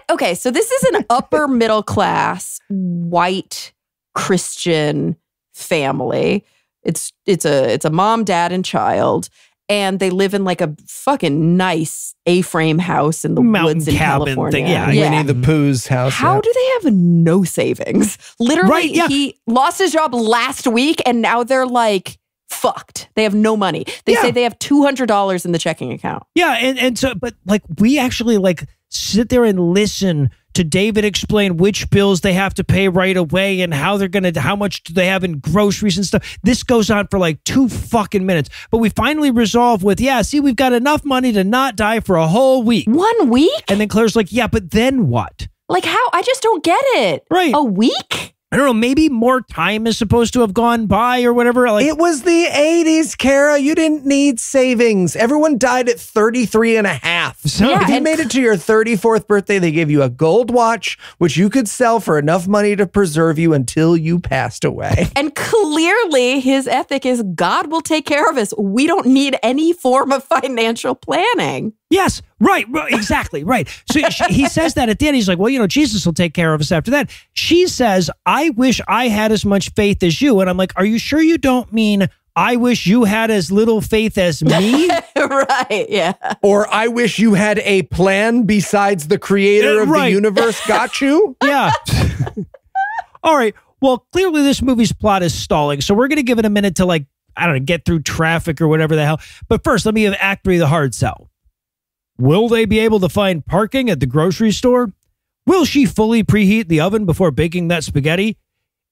Okay, so this is an upper middle class, white, Christian family. It's a mom, dad, and child, and they live in like a fucking nice A-frame house in the woods in California. Winnie the Pooh's house. How do they have no savings? Literally, he lost his job last week, and now they're like fucked. They have no money. They say they have $200 in the checking account. Yeah, and so, but like we actually like sit there and listen to David explain which bills they have to pay right away and how they're going to, how much do they have in groceries and stuff. This goes on for like 2 fucking minutes. But we finally resolve with, see, we've got enough money to not die for a whole week. 1 week? And then Claire's like, yeah, but then what? Like how? I just don't get it. Right. A week? I don't know, maybe more time is supposed to have gone by or whatever. Like, it was the 80s, Cara. You didn't need savings. Everyone died at 33 and a half. So if you made it to your 34th birthday, they gave you a gold watch, which you could sell for enough money to preserve you until you passed away. And clearly his ethic is God will take care of us. We don't need any form of financial planning. Yes, right, exactly, right. So he says that at the end. He's like, well, you know, Jesus will take care of us after that. She says, I wish I had as much faith as you. And I'm like, are you sure you don't mean I wish you had as little faith as me? Right, yeah. Or I wish you had a plan besides the creator of the universe got you? Yeah. All right, well, clearly this movie's plot is stalling. So we're going to give it a minute to like, I don't know, get through traffic or whatever the hell. But first, let me give Act 3 the hard sell. Will they be able to find parking at the grocery store? Will she fully preheat the oven before baking that spaghetti?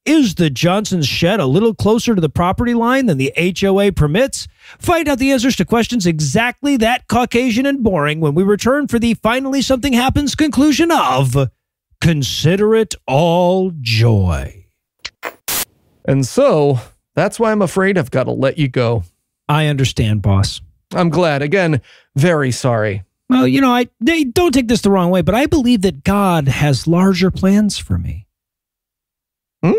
Is the Johnson's shed a little closer to the property line than the HOA permits? Find out the answers to questions exactly that Caucasian and boring when we return for the Finally Something Happens conclusion of Consider It All Joy. And so, that's why I'm afraid I've got to let you go. I understand, boss. I'm glad. Again, very sorry. Well, you know, they don't take this the wrong way, but I believe that God has larger plans for me. Hmm?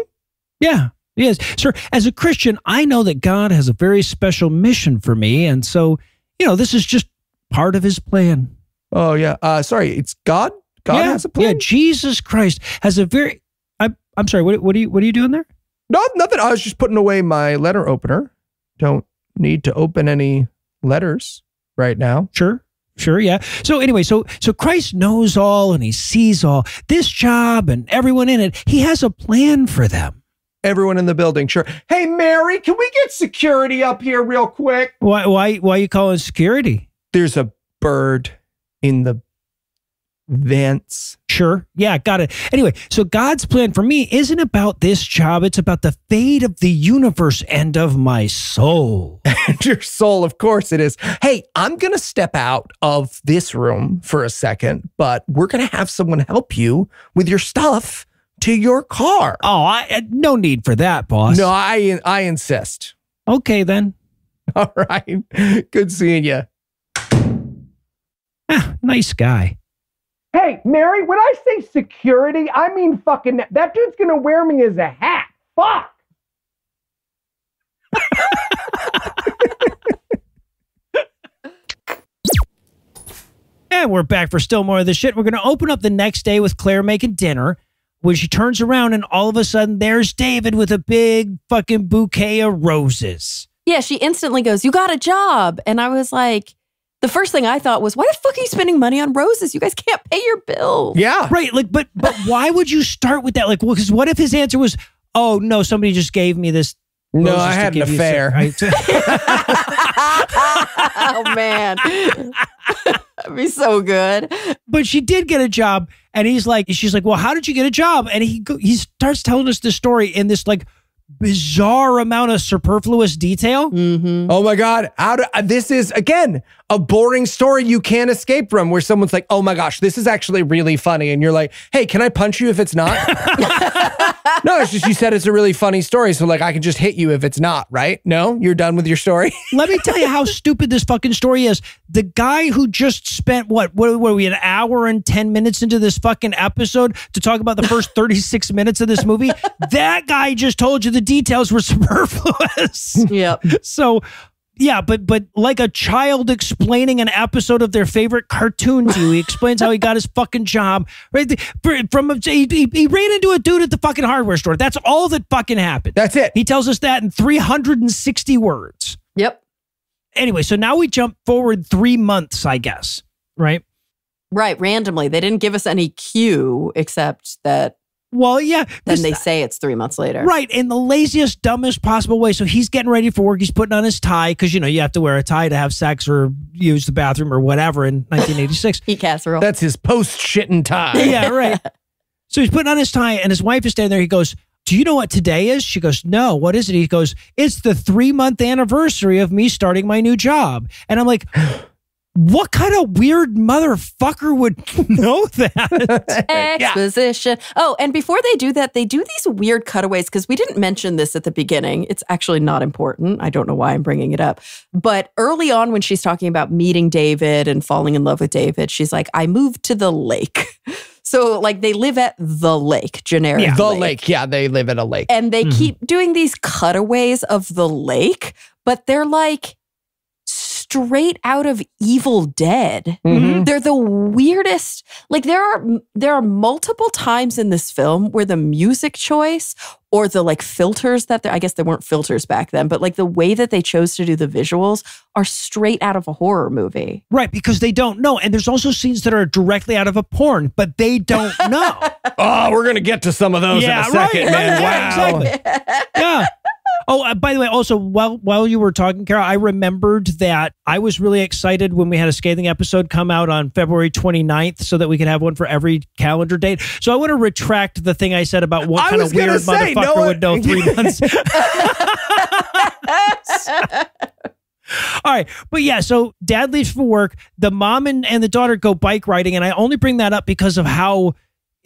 Yeah, he is. Sir, as a Christian, I know that God has a very special mission for me. And so, you know, this is just part of his plan. Oh, yeah. Sorry, it's God? God has a plan? Yeah, Jesus Christ has a very... I'm sorry, what are you doing there? No, nothing. I was just putting away my letter opener. Don't need to open any letters right now. Sure, yeah. So anyway, so Christ knows all and he sees all. This job and everyone in it, he has a plan for them. Everyone in the building, sure. Hey, Mary, can we get security up here real quick? Why you calling security? There's a bird in the vents. Sure, yeah, got it. Anyway, so God's plan for me isn't about this job. It's about the fate of the universe and of my soul. And your soul, of course it is. Hey, I'm going to step out of this room for a second, but we're going to have someone help you with your stuff to your car. Oh, no need for that, boss. No, I insist. Okay, then. All right. Good seeing you. Ah, nice guy. Hey, Mary, when I say security, I mean fucking... That dude's going to wear me as a hat. Fuck! And we're back for still more of this shit. We're going to open up the next day with Claire making dinner when she turns around and all of a sudden there's David with a big fucking bouquet of roses. Yeah, she instantly goes, you got a job. And I was like... the first thing I thought was, why the fuck are you spending money on roses? You guys can't pay your bills. Yeah. Right. Like, but why would you start with that? Like, well, because what if his answer was, oh no, somebody just gave me this. No, I had an affair. Oh man. That'd be so good. But she did get a job, and he's like, she's like, well, how did you get a job? And he starts telling us the story in this like bizarre amount of superfluous detail. Mm-hmm. Oh my God. This is, again, a boring story you can't escape from, where someone's like, oh my gosh, this is actually really funny. And you're like, hey, can I punch you if it's not? No, it's just you said it's a really funny story, so like I can just hit you if it's not, right? No, you're done with your story? Let me tell you how stupid this fucking story is. The guy who just spent, what were we, an hour and 10 minutes into this fucking episode to talk about the first 36 minutes of this movie, that guy just told you the details were superfluous. Yep. So... yeah, but like a child explaining an episode of their favorite cartoon to you, he explains how he got his fucking job. Right? He ran into a dude at the fucking hardware store. That's all that fucking happened. That's it. He tells us that in 360 words. Yep. Anyway, so now we jump forward 3 months, I guess. Right? Right, randomly. They didn't give us any cue except that. Well, yeah. Then they say it's 3 months later. Right. In the laziest, dumbest possible way. So he's getting ready for work. He's putting on his tie because, you know, you have to wear a tie to have sex or use the bathroom or whatever in 1986. Heat casserole. That's his post-shitting tie. Yeah, right. So he's putting on his tie, and his wife is standing there. He goes, do you know what today is? She goes, no, what is it? He goes, it's the 3-month anniversary of me starting my new job. And I'm like... what kind of weird motherfucker would know that? Exposition. Yeah. Oh, and before they do that, they do these weird cutaways, because we didn't mention this at the beginning. It's actually not important. I don't know why I'm bringing it up. But early on, when she's talking about meeting David and falling in love with David, she's like, I moved to the lake. So like they live at the lake, generic. Yeah, the lake. Yeah, they live at a lake. And they keep doing these cutaways of the lake, but they're like... straight out of Evil Dead. Mm-hmm. They're the weirdest. Like there are multiple times in this film where the music choice or the like filters that I guess there weren't filters back then, but like the way that they chose to do the visuals are straight out of a horror movie. Right, because they don't know. And there's also scenes that are directly out of a porn, but they don't know. Oh, we're going to get to some of those in a second, man. Wow. Exactly. Yeah. Oh, by the way, also, while you were talking, Cara, I remembered that I was really excited when we had a Scathing episode come out on February 29th so that we could have one for every calendar date. So I want to retract the thing I said about what kind of weird motherfucker would know 3 months. All right. But yeah, so dad leaves for work. The mom and the daughter go bike riding. And I only bring that up because of how...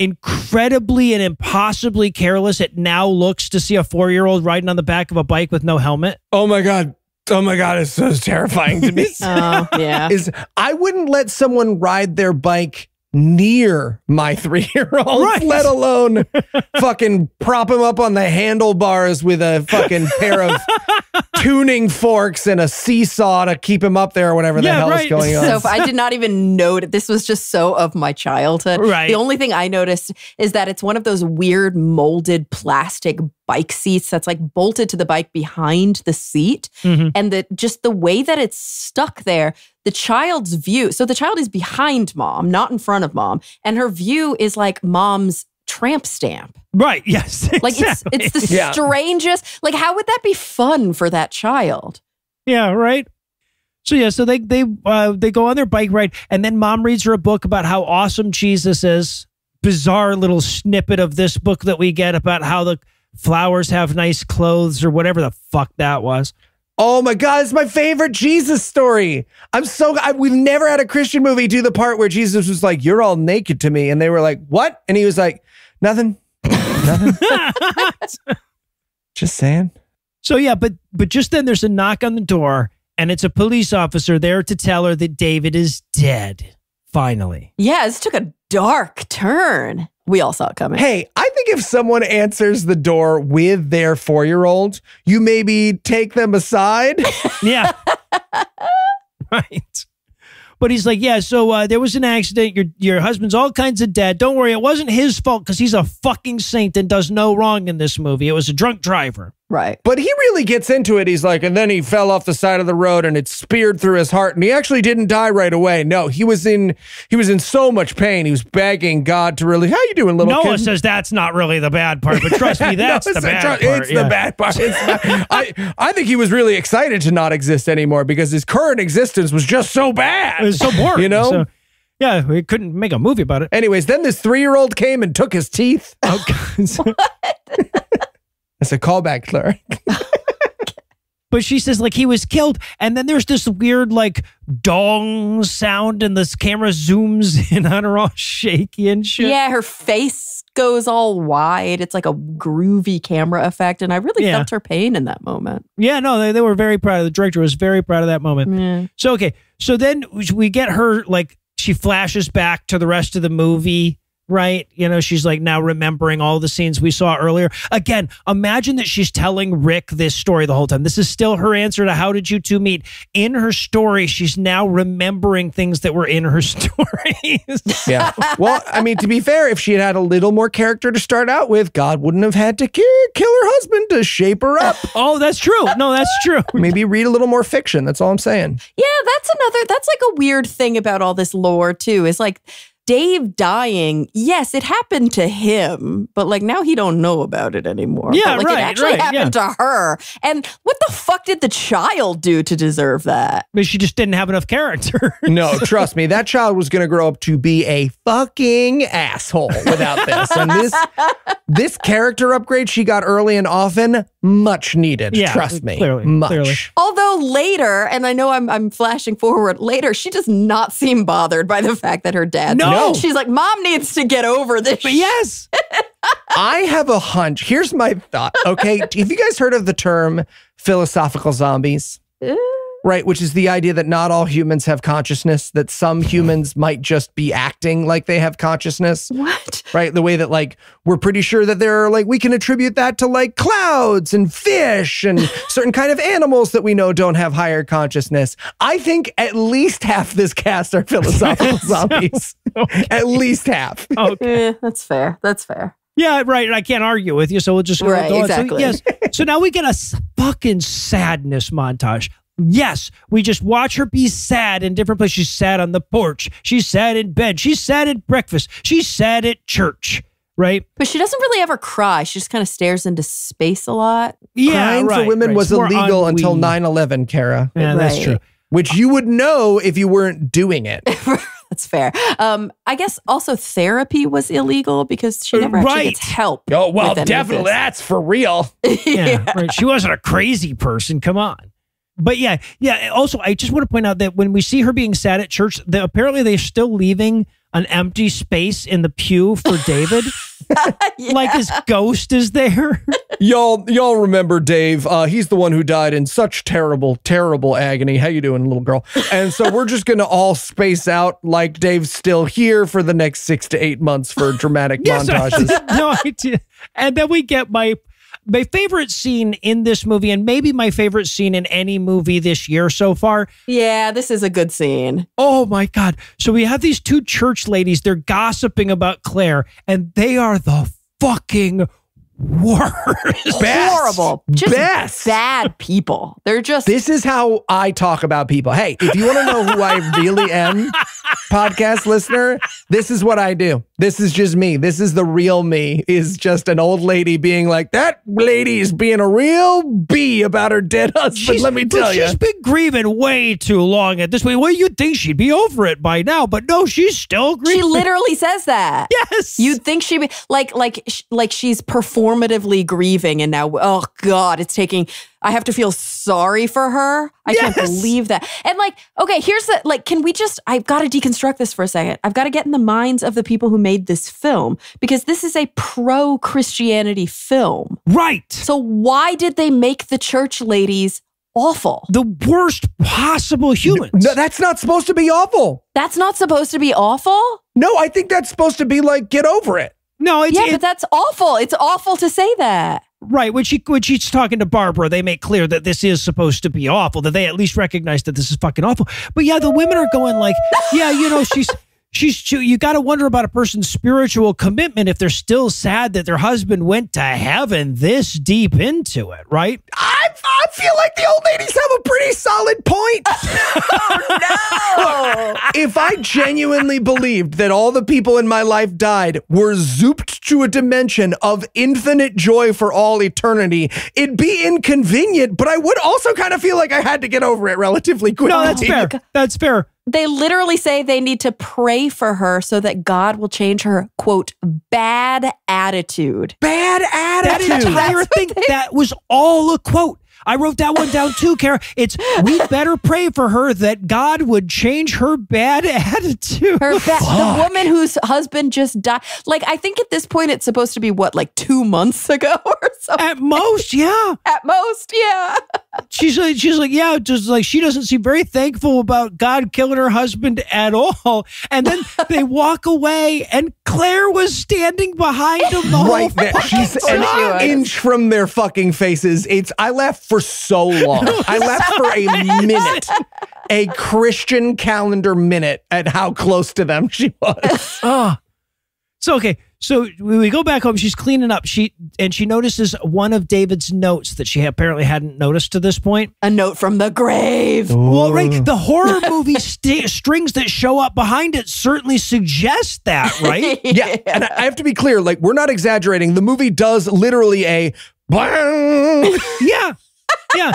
incredibly and impossibly careless it now looks to see a 4-year-old riding on the back of a bike with no helmet. Oh my God. Oh my God. It's so terrifying to me. Yeah. I wouldn't let someone ride their bike near my 3-year-old, right, let alone fucking prop him up on the handlebars with a fucking pair of tuning forks and a seesaw to keep him up there or whatever the hell is going on. So I did not even notice. This was just so of my childhood. Right. The only thing I noticed is that it's one of those weird molded plastic bike seats that's like bolted to the bike behind the seat. Mm-hmm. And just the way that it's stuck there, the child's view. So the child is behind mom, not in front of mom. And her view is like mom's tramp stamp. Right. Yes. Exactly. Like it's the strangest. Like how would that be fun for that child? Yeah. Right. So yeah. So they go on their bike ride, and then mom reads her a book about how awesome Jesus is. Bizarre little snippet of this book that we get about how the flowers have nice clothes or whatever the fuck that was. Oh my God, it's my favorite Jesus story. We've never had a Christian movie do the part where Jesus was like, you're all naked to me. And they were like, what? And he was like, nothing. Just saying. So yeah, but just then there's a knock on the door, and it's a police officer there to tell her that David is dead. Finally. Yeah, this took a dark turn. We all saw it coming. Hey, I think if someone answers the door with their 4-year-old, you maybe take them aside. Yeah. Right. But he's like, yeah, so there was an accident. Your husband's all kinds of dead. Don't worry. It wasn't his fault because he's a fucking saint and does no wrong in this movie. It was a drunk driver. Right. But he really gets into it. He's like, and then he fell off the side of the road and it speared through his heart. And he actually didn't die right away. No, he was in so much pain. He was begging God to really, how you doing, little kid? Noah says that's not really the bad part, but trust me, that's the bad part. It's the bad part. I think he was really excited to not exist anymore because his current existence was just so bad. It was so boring. You know? So, yeah, we couldn't make a movie about it. Anyways, then this 3-year-old came and took his teeth. Oh, God. What? That's a callback, Claire. But she says, like, he was killed. And then there's this weird, like, dong sound, and this camera zooms in on her all shaky and shit. Yeah, her face goes all wide. It's like a groovy camera effect. And I really felt her pain in that moment. Yeah, no, they were very proud of it. The director was very proud of that moment. Mm. So, okay. So then we get her, like, she flashes back to the rest of the movie. Right. You know, she's like now remembering all the scenes we saw earlier. Again, imagine that she's telling Rick this story the whole time. This is still her answer to how did you two meet? In her story, she's now remembering things that were in her story. Yeah. Well, I mean, to be fair, if she had had a little more character to start out with, God wouldn't have had to kill her husband to shape her up. Oh, that's true. No, that's true. Maybe read a little more fiction. That's all I'm saying. Yeah, that's like a weird thing about all this lore, too, is like, Dave dying, yes, it happened to him, but like now he don't know about it anymore. Yeah, but, like, right. It actually happened to her. And what the fuck did the child do to deserve that? But she just didn't have enough character. No, trust me, that child was going to grow up to be a fucking asshole without this. And this character upgrade she got early and often, much needed. Yeah, trust me, clearly, much. Clearly. Although later, and I know I'm flashing forward later, she does not seem bothered by the fact that her dad. No. She's like, Mom needs to get over this. But yes. I have a hunch. Here's my thought. Okay. Have you guys heard of the term philosophical zombies? Right. Which is the idea that not all humans have consciousness, that some humans might just be acting like they have consciousness. What? Right. The way that like, we're pretty sure that there are like, we can attribute that to like clouds and fish and certain kind of animals that we know don't have higher consciousness. I think at least half this cast are philosophical zombies. Okay. At least half. Okay. That's fair. That's fair. Yeah, right. I can't argue with you. So we'll just go on. Exactly. So, yes. So now we get a fucking sadness montage. Yes, we just watch her be sad in different places. She's sad on the porch. She's sad in bed. She's sad at breakfast. She's sad at church, right? But she doesn't really ever cry. She just kind of stares into space a lot. Yeah, crying for women was illegal until 9/11, Cara. Yeah, that's true. Which you would know if you weren't doing it. That's fair. I guess also therapy was illegal because she never actually gets help. Oh, well, definitely. That's for real. Yeah, right. She wasn't a crazy person. Come on. But yeah. Also, I just want to point out that when we see her being sad at church, apparently they're still leaving an empty space in the pew for David. Like his ghost is there. Y'all remember Dave. He's the one who died in such terrible, terrible agony. How you doing, little girl? And so we're just going to all space out like Dave's still here for the next 6 to 8 months for dramatic montages. No idea. And then we get my favorite scene in this movie, and maybe my favorite scene in any movie this year so far. Yeah, this is a good scene. Oh, my God. So we have these two church ladies. They're gossiping about Claire, and they are the fucking worst. Horrible. Just bad people. They're just... This is how I talk about people. Hey, if you want to know who I really am, podcast listener, this is what I do. This is just me. This is the real me, is just an old lady being like, that lady is being a real bee about her dead husband, let me tell you. She's been grieving way too long at this point. Well, you'd think she'd be over it by now, but no, she's still grieving. She literally says that. Yes. You'd think she'd be, like she's performatively grieving and now, oh God, it's taking... I have to feel sorry for her. I can't believe that. And like, okay, here's the, like, can we just, I've got to deconstruct this for a second. I've got to get in the minds of the people who made this film because this is a pro-Christianity film. Right. So why did they make the church ladies awful? The worst possible humans. No, that's not supposed to be awful. That's not supposed to be awful? No, I think that's supposed to be like, get over it. No, it's... Yeah, but that's awful. It's awful to say that. Right, when she's talking to Barbara, they make clear that this is supposed to be awful, that they at least recognize that this is fucking awful. But yeah, the women are going like, yeah, you know, she's you got to wonder about a person's spiritual commitment if they're still sad that their husband went to heaven this deep into it, right? I feel like the old ladies have a pretty solid point. Oh, no. If I genuinely believed that all the people in my life died were zooped to a dimension of infinite joy for all eternity, it'd be inconvenient, but I would also kind of feel like I had to get over it relatively quickly. No, that's fair. That's fair. They literally say they need to pray for her so that God will change her, quote, bad attitude. Bad attitude. That entire thing, that was all a quote. I wrote that one down too, Cara. It's, we better pray for her that God would change her bad attitude. Her the woman whose husband just died. Like, I think at this point it's supposed to be, what, like 2 months ago or something? At most, yeah. At most, yeah. She's like, yeah, just like, she doesn't seem very thankful about God killing her husband at all. And then they walk away, and Claire was standing behind them the whole fucking time. She's an inch from their fucking faces. It's, I laughed for so long. I laughed for a minute, a Christian calendar minute, at how close to them she was. So, okay. So when we go back home, she's cleaning up. She notices one of David's notes that she apparently hadn't noticed to this point. A note from the grave. Ooh. Well, right. The horror movie strings that show up behind it certainly suggest that, right? Yeah. And I have to be clear, like, we're not exaggerating. The movie does literally a bang. Yeah. Yeah.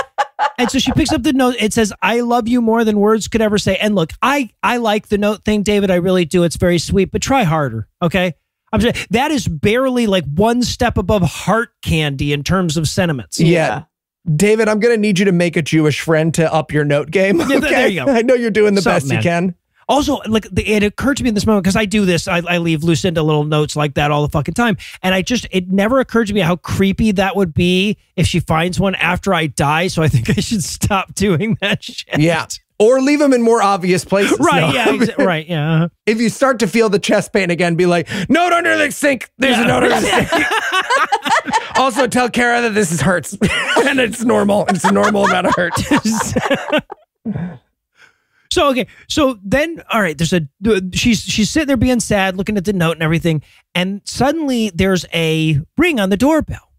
And so she picks up the note. It says, I love you more than words could ever say. And look, I like the note thing, David. I really do. It's very sweet, but try harder. Okay. I'm saying that is barely like one step above heart candy in terms of sentiments. Yeah. David, I'm going to need you to make a Jewish friend to up your note game. Okay? Yeah, there you go. I know you're doing the best you can. Also, like, it occurred to me in this moment, because I do this. I leave Lucinda little notes like that all the fucking time. And it never occurred to me how creepy that would be if she finds one after I die. So I think I should stop doing that shit. Yeah. Or leave them in more obvious places. Right, no. Yeah, right, yeah. If you start to feel the chest pain again, be like, note under the sink. There's a note under the sink. Also, tell Cara that this hurts. And it's normal. It's a normal amount of hurt. So, okay. So then, all right, she's sitting there being sad, looking at the note and everything. And suddenly there's a ring on the doorbell.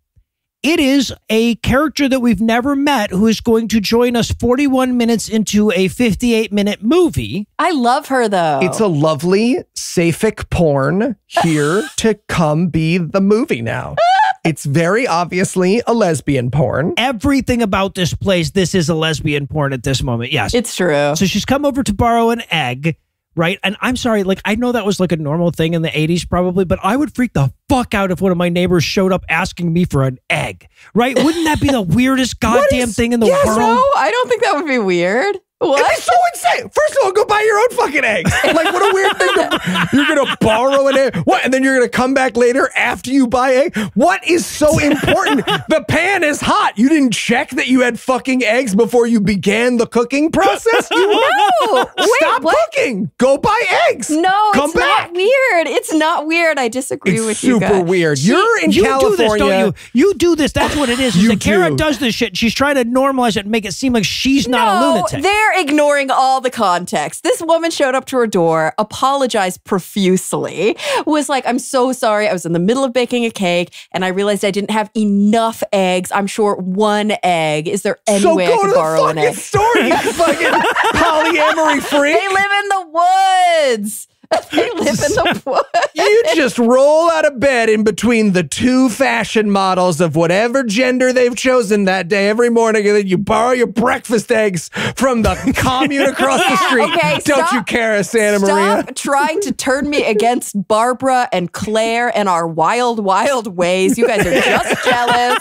It is a character that we've never met who is going to join us 41 minutes into a 58-minute movie. I love her, though. It's a lovely sapphic porn here to come be the movie now. It's very obviously a lesbian porn. Everything about this place, this is a lesbian porn at this moment. Yes. It's true. So she's come over to borrow an egg. Right. And I'm sorry, like, I know that was like a normal thing in the 80s probably, but I would freak the fuck out if one of my neighbors showed up asking me for an egg. Right. Wouldn't that be the weirdest goddamn thing in the world? No, I don't think that would be weird. What? It'd be so insane. First of all, go buy your own fucking eggs. Like, what a weird thing. You're going to borrow an egg. What? And then you're going to come back later after you buy egg. What is so important? The pan is hot. You didn't check that you had fucking eggs before you began the cooking process? No. Stop cooking. Go buy eggs. No, it's not weird. It's not weird. I disagree with you guys. It's super weird. You're in California. You do this, don't you? You do this. That's what it is. Cara does this shit. She's trying to normalize it and make it seem like she's not a lunatic. They're ignoring all the context. This woman showed up to her door, apologized profusely, was like, I'm so sorry. I was in the middle of baking a cake and I realized I didn't have enough eggs. I'm short one egg. Is there any way I could borrow an egg? So go to the fucking store, you fucking polyamory freak. They live in the woods. They live in the woods. You just roll out of bed in between the two fashion models of whatever gender they've chosen that day every morning, and then you borrow your breakfast eggs from the commune across the street. Okay, don't you, Cara Santa Maria? Stop trying to turn me against Barbara and Claire and our wild, wild ways. You guys are just jealous.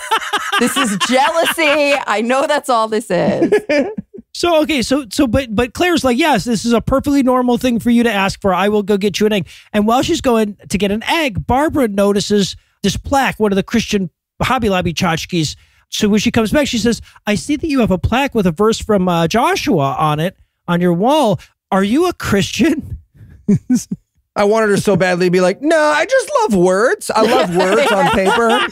This is jealousy. I know that's all this is. So, okay, but Claire's like, yes, this is a perfectly normal thing for you to ask for. I will go get you an egg. And while she's going to get an egg, Barbara notices this plaque, one of the Christian Hobby Lobby tchotchkes. So when she comes back, she says, I see that you have a plaque with a verse from Joshua on it, on your wall. Are you a Christian? I wanted her so badly to be like, no, I just love words. I love words on paper.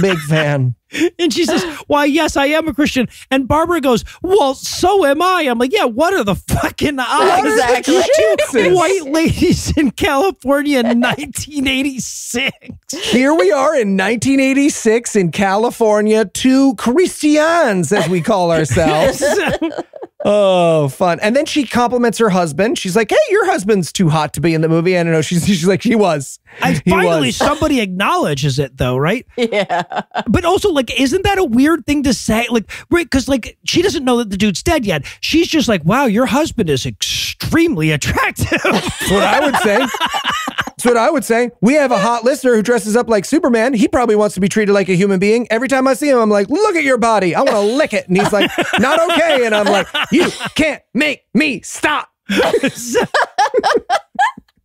Big fan. And she says, why, yes, I am a Christian. And Barbara goes, well, so am I. I'm like, yeah, what are the fucking odds? Exactly. White ladies in California in 1986. Here we are in 1986 in California, two Christians, as we call ourselves. Oh, fun. And then she compliments her husband. She's like, hey, your husband's too hot to be in the movie. I don't know. She's like, he was. And finally, somebody acknowledges it, though, right? Yeah. But also, like, isn't that a weird thing to say? Like, right, because, like, she doesn't know that the dude's dead yet. She's just like, wow, your husband is extremely attractive. That's what I would say. That's what I would say. We have a hot listener who dresses up like Superman. He probably wants to be treated like a human being. Every time I see him, I'm like, look at your body. I want to lick it. And he's like, not okay. And I'm like, you can't make me stop.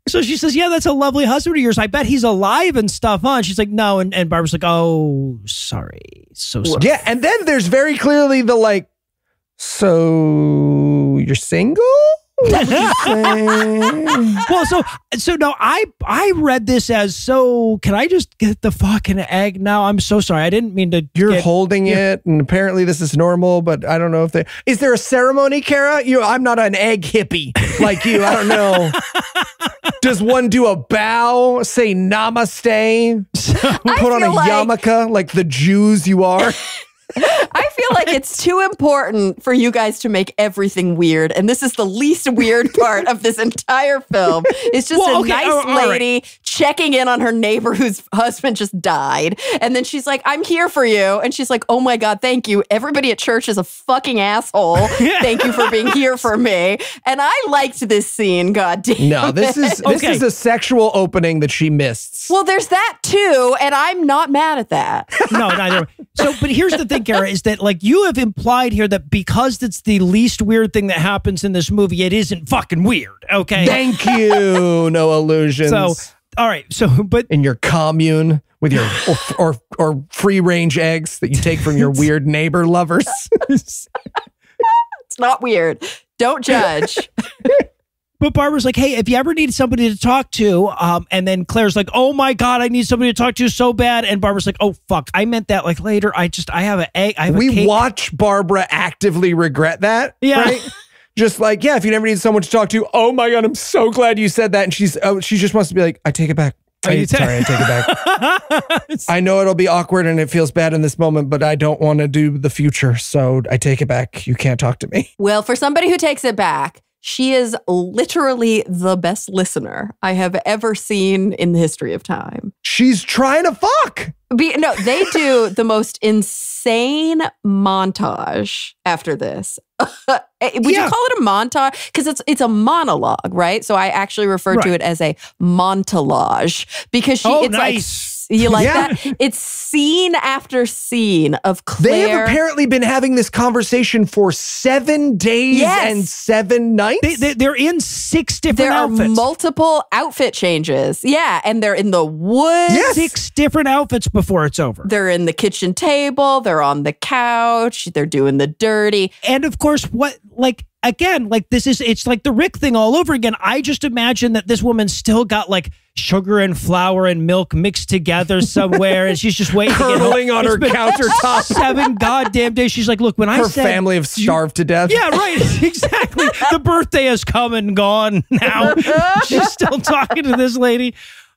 So she says, yeah, that's a lovely husband of yours. I bet he's alive and stuff, huh? And she's like, no. And Barbara's like, oh, sorry. So sorry. Yeah. And then there's very clearly the like, so you're single? Well, so no, I read this as, so can I just get the fucking egg now? I'm so sorry. I didn't mean to. You're holding it, and apparently this is normal, but I don't know if there is there a ceremony, Cara? I'm not an egg hippie like you. I don't know. Does one do a bow, say namaste, put on a yarmulke like the Jews you are? I feel like it's too important for you guys to make everything weird, and this is the least weird part of this entire film. It's just a nice lady checking in on her neighbor whose husband just died, and then she's like, I'm here for you, and she's like, oh my god, thank you. Everybody at church is a fucking asshole. Thank you for being here for me. And I liked this scene, god damn. No, this is a sexual opening that she missed. Well, there's that too, and I'm not mad at that. No, neither. So, but here's the thing, Cara, is that like you have implied here that because it's the least weird thing that happens in this movie, it isn't fucking weird. Okay. Thank you. No illusions. So, all right. So, but in your commune with your or free range eggs that you take from your weird neighbor lovers. It's not weird. Don't judge. But Barbara's like, hey, if you ever need somebody to talk to, and then Claire's like, oh my god, I need somebody to talk to so bad, and Barbara's like, oh fuck, I meant that like later. I have an egg. We watch Barbara actively regret that. Yeah. Right? Just like, yeah, if you never need someone to talk to, oh my god, I'm so glad you said that. And she just wants to be like, I take it back. Sorry, I take it back. I know it'll be awkward and it feels bad in this moment, but I don't want to do the future, so I take it back. You can't talk to me. Well, for somebody who takes it back, she is literally the best listener I have ever seen in the history of time. She's trying to fuck. No, they do the most insane montage after this. Would you call it a montage? Because it's a monologue, right? So I actually refer to it as a montolage because it's like that. It's scene after scene of Claire. They have apparently been having this conversation for 7 days and 7 nights. They're in 6 different outfits. There are multiple outfit changes. Yeah, and they're in the woods. Yes. 6 different outfits before it's over. They're in the kitchen table. They're on the couch. They're doing the dirty. And of course, it's like the Rick thing all over again. I just imagine that this woman still got like sugar and flour and milk mixed together somewhere, and she's just waiting. Curdling on her countertop. 7 goddamn days. She's like, look, when I said her family have starved to death. Yeah, right. Exactly. The birthday has come and gone now. She's still talking to this lady.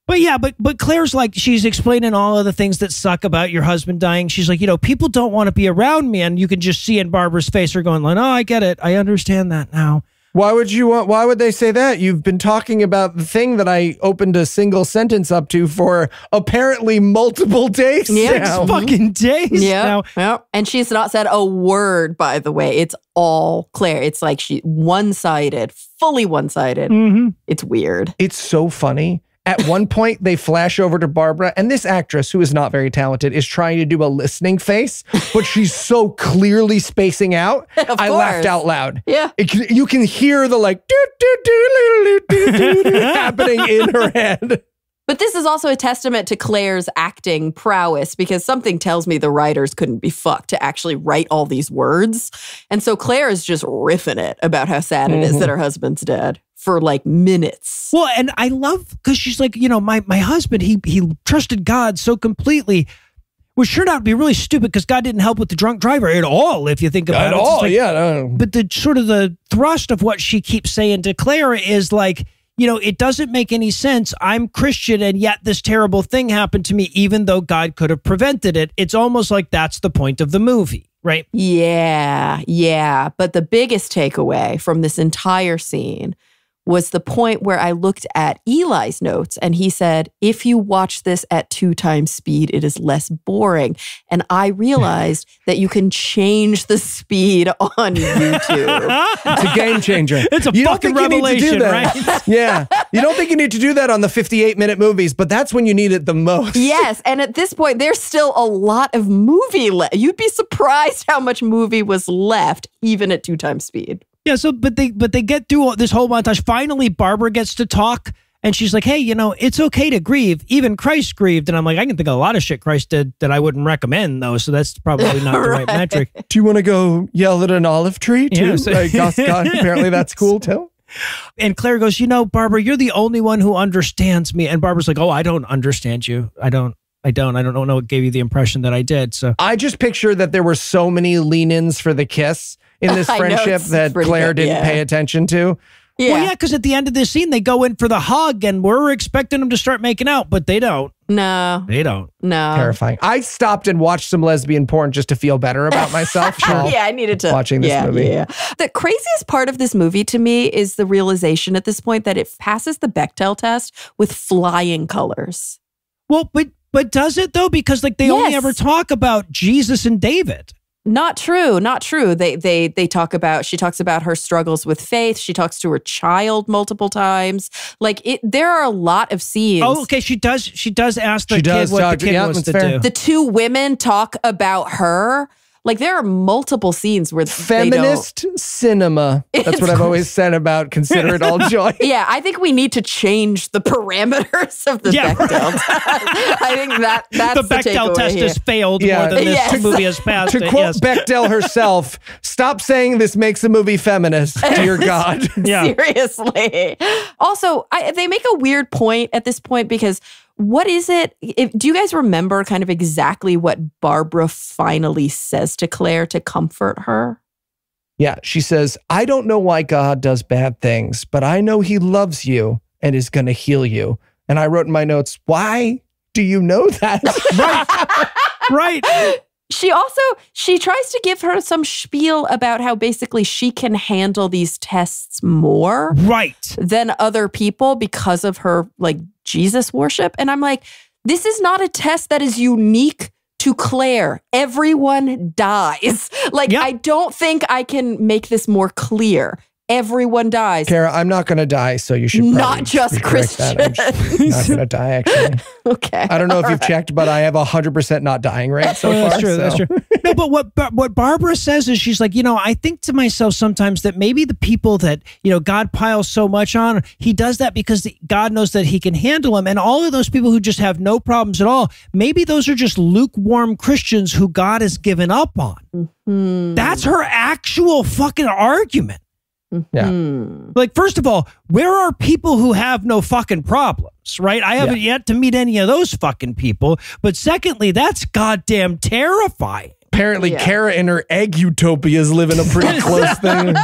But yeah, but Claire's like, she's explaining all of the things that suck about your husband dying. She's like, you know, people don't want to be around me. And you can just see in Barbara's face her going like, oh, I get it. I understand that now. Why would they say that? You've been talking about the thing that I opened a single sentence up to for apparently multiple days now. Fucking days now. Yep. And she's not said a word, by the way. It's all Claire. It's like she one-sided, fully one-sided. Mm-hmm. It's weird. It's so funny. At one point, they flash over to Barbara, and this actress, who is not very talented, is trying to do a listening face, but she's so clearly spacing out. I laughed out loud. Yeah, you can hear the like happening in her head. But this is also a testament to Claire's acting prowess, because something tells me the writers couldn't be fucked to actually write all these words. And so Claire is just riffing it about how sad it is that her husband's dead for like minutes. Well, and I love, because she's like, you know, my husband, he trusted God so completely, which turned out to be really stupid because God didn't help with the drunk driver at all, if you think about it. At all, like, yeah. No. But the sort of the thrust of what she keeps saying to Claire is like, you know, it doesn't make any sense. I'm Christian, and yet this terrible thing happened to me, even though God could have prevented it. It's almost like that's the point of the movie, right? Yeah, yeah. But the biggest takeaway from this entire scene was the point where I looked at Eli's notes, and he said, if you watch this at 2x speed, it is less boring. And I realized that you can change the speed on YouTube. It's a game changer. It's a fucking revelation, right? Yeah. You don't think you need to do that on the 58-minute movies, but that's when you need it the most. Yes, and at this point, there's still a lot of movie left. You'd be surprised how much movie was left, even at 2x speed. Yeah, so, but they get through all this whole montage. Finally, Barbara gets to talk, and she's like, hey, you know, it's okay to grieve. Even Christ grieved. And I'm like, I can think of a lot of shit Christ did that I wouldn't recommend, though, so that's probably not the right metric. Do you want to go yell at an olive tree, too? Yeah, so like, God, apparently that's cool, too. And Claire goes, you know, Barbara, you're the only one who understands me. And Barbara's like, oh, I don't understand you. I don't know what gave you the impression that I did. So I just picture that there were so many lean-ins for the kiss in this friendship that Claire didn't pay attention to. Yeah. Well, yeah, because at the end of this scene, they go in for the hug, and we're expecting them to start making out, but they don't. No. They don't. No. Terrifying. I stopped and watched some lesbian porn just to feel better about myself. Yeah, I needed to. Watching this movie. Yeah. The craziest part of this movie to me is the realization at this point that it passes the Bechdel test with flying colors. Well, but does it, though? Because like they only ever talk about Jesus and David. Not true. Not true. They talk about, she talks about her struggles with faith. She talks to her child multiple times. Like there are a lot of scenes. Oh, okay. She does ask the kid what the kid wants to do. The two women talk about her. Like there are multiple scenes where feminist cinema. That's what I've always said about Consider It All Joy. Yeah, I think we need to change the parameters of the Bechdel test. I think that's the Bechdel test has failed more than this movie has passed. To quote Bechdel herself, stop saying this makes a movie feminist, dear God. Seriously. Also, they make a weird point at this point because what is it? Do you guys remember kind of exactly what Barbara finally says to Claire to comfort her? Yeah, she says, I don't know why God does bad things, but I know he loves you and is going to heal you. And I wrote in my notes, why do you know that? Right. Right. She tries to give her some spiel about how basically she can handle these tests more than other people because of her like Jesus worship. And I'm like, this is not a test that is unique to Claire. Everyone dies. Like, I don't think I can make this more clear. Everyone dies. Cara, I'm not going to die, so you should probably not just Christians. I'm not going to die, actually. Okay. I don't know if you've checked, but I have 100% not dying rate so far. That's true. So. That's true. No, but what Barbara says is she's like, you know, I think to myself sometimes that maybe the people that, you know, God piles so much on, he does that because God knows that he can handle them. And all of those people who just have no problems at all, maybe those are just lukewarm Christians who God has given up on. Mm-hmm. That's her actual fucking argument. Yeah. Like, first of all, where are people who have no fucking problems, right? I haven't yet to meet any of those fucking people. But secondly, that's goddamn terrifying. Apparently, Cara and her egg utopia is living a pretty close thing.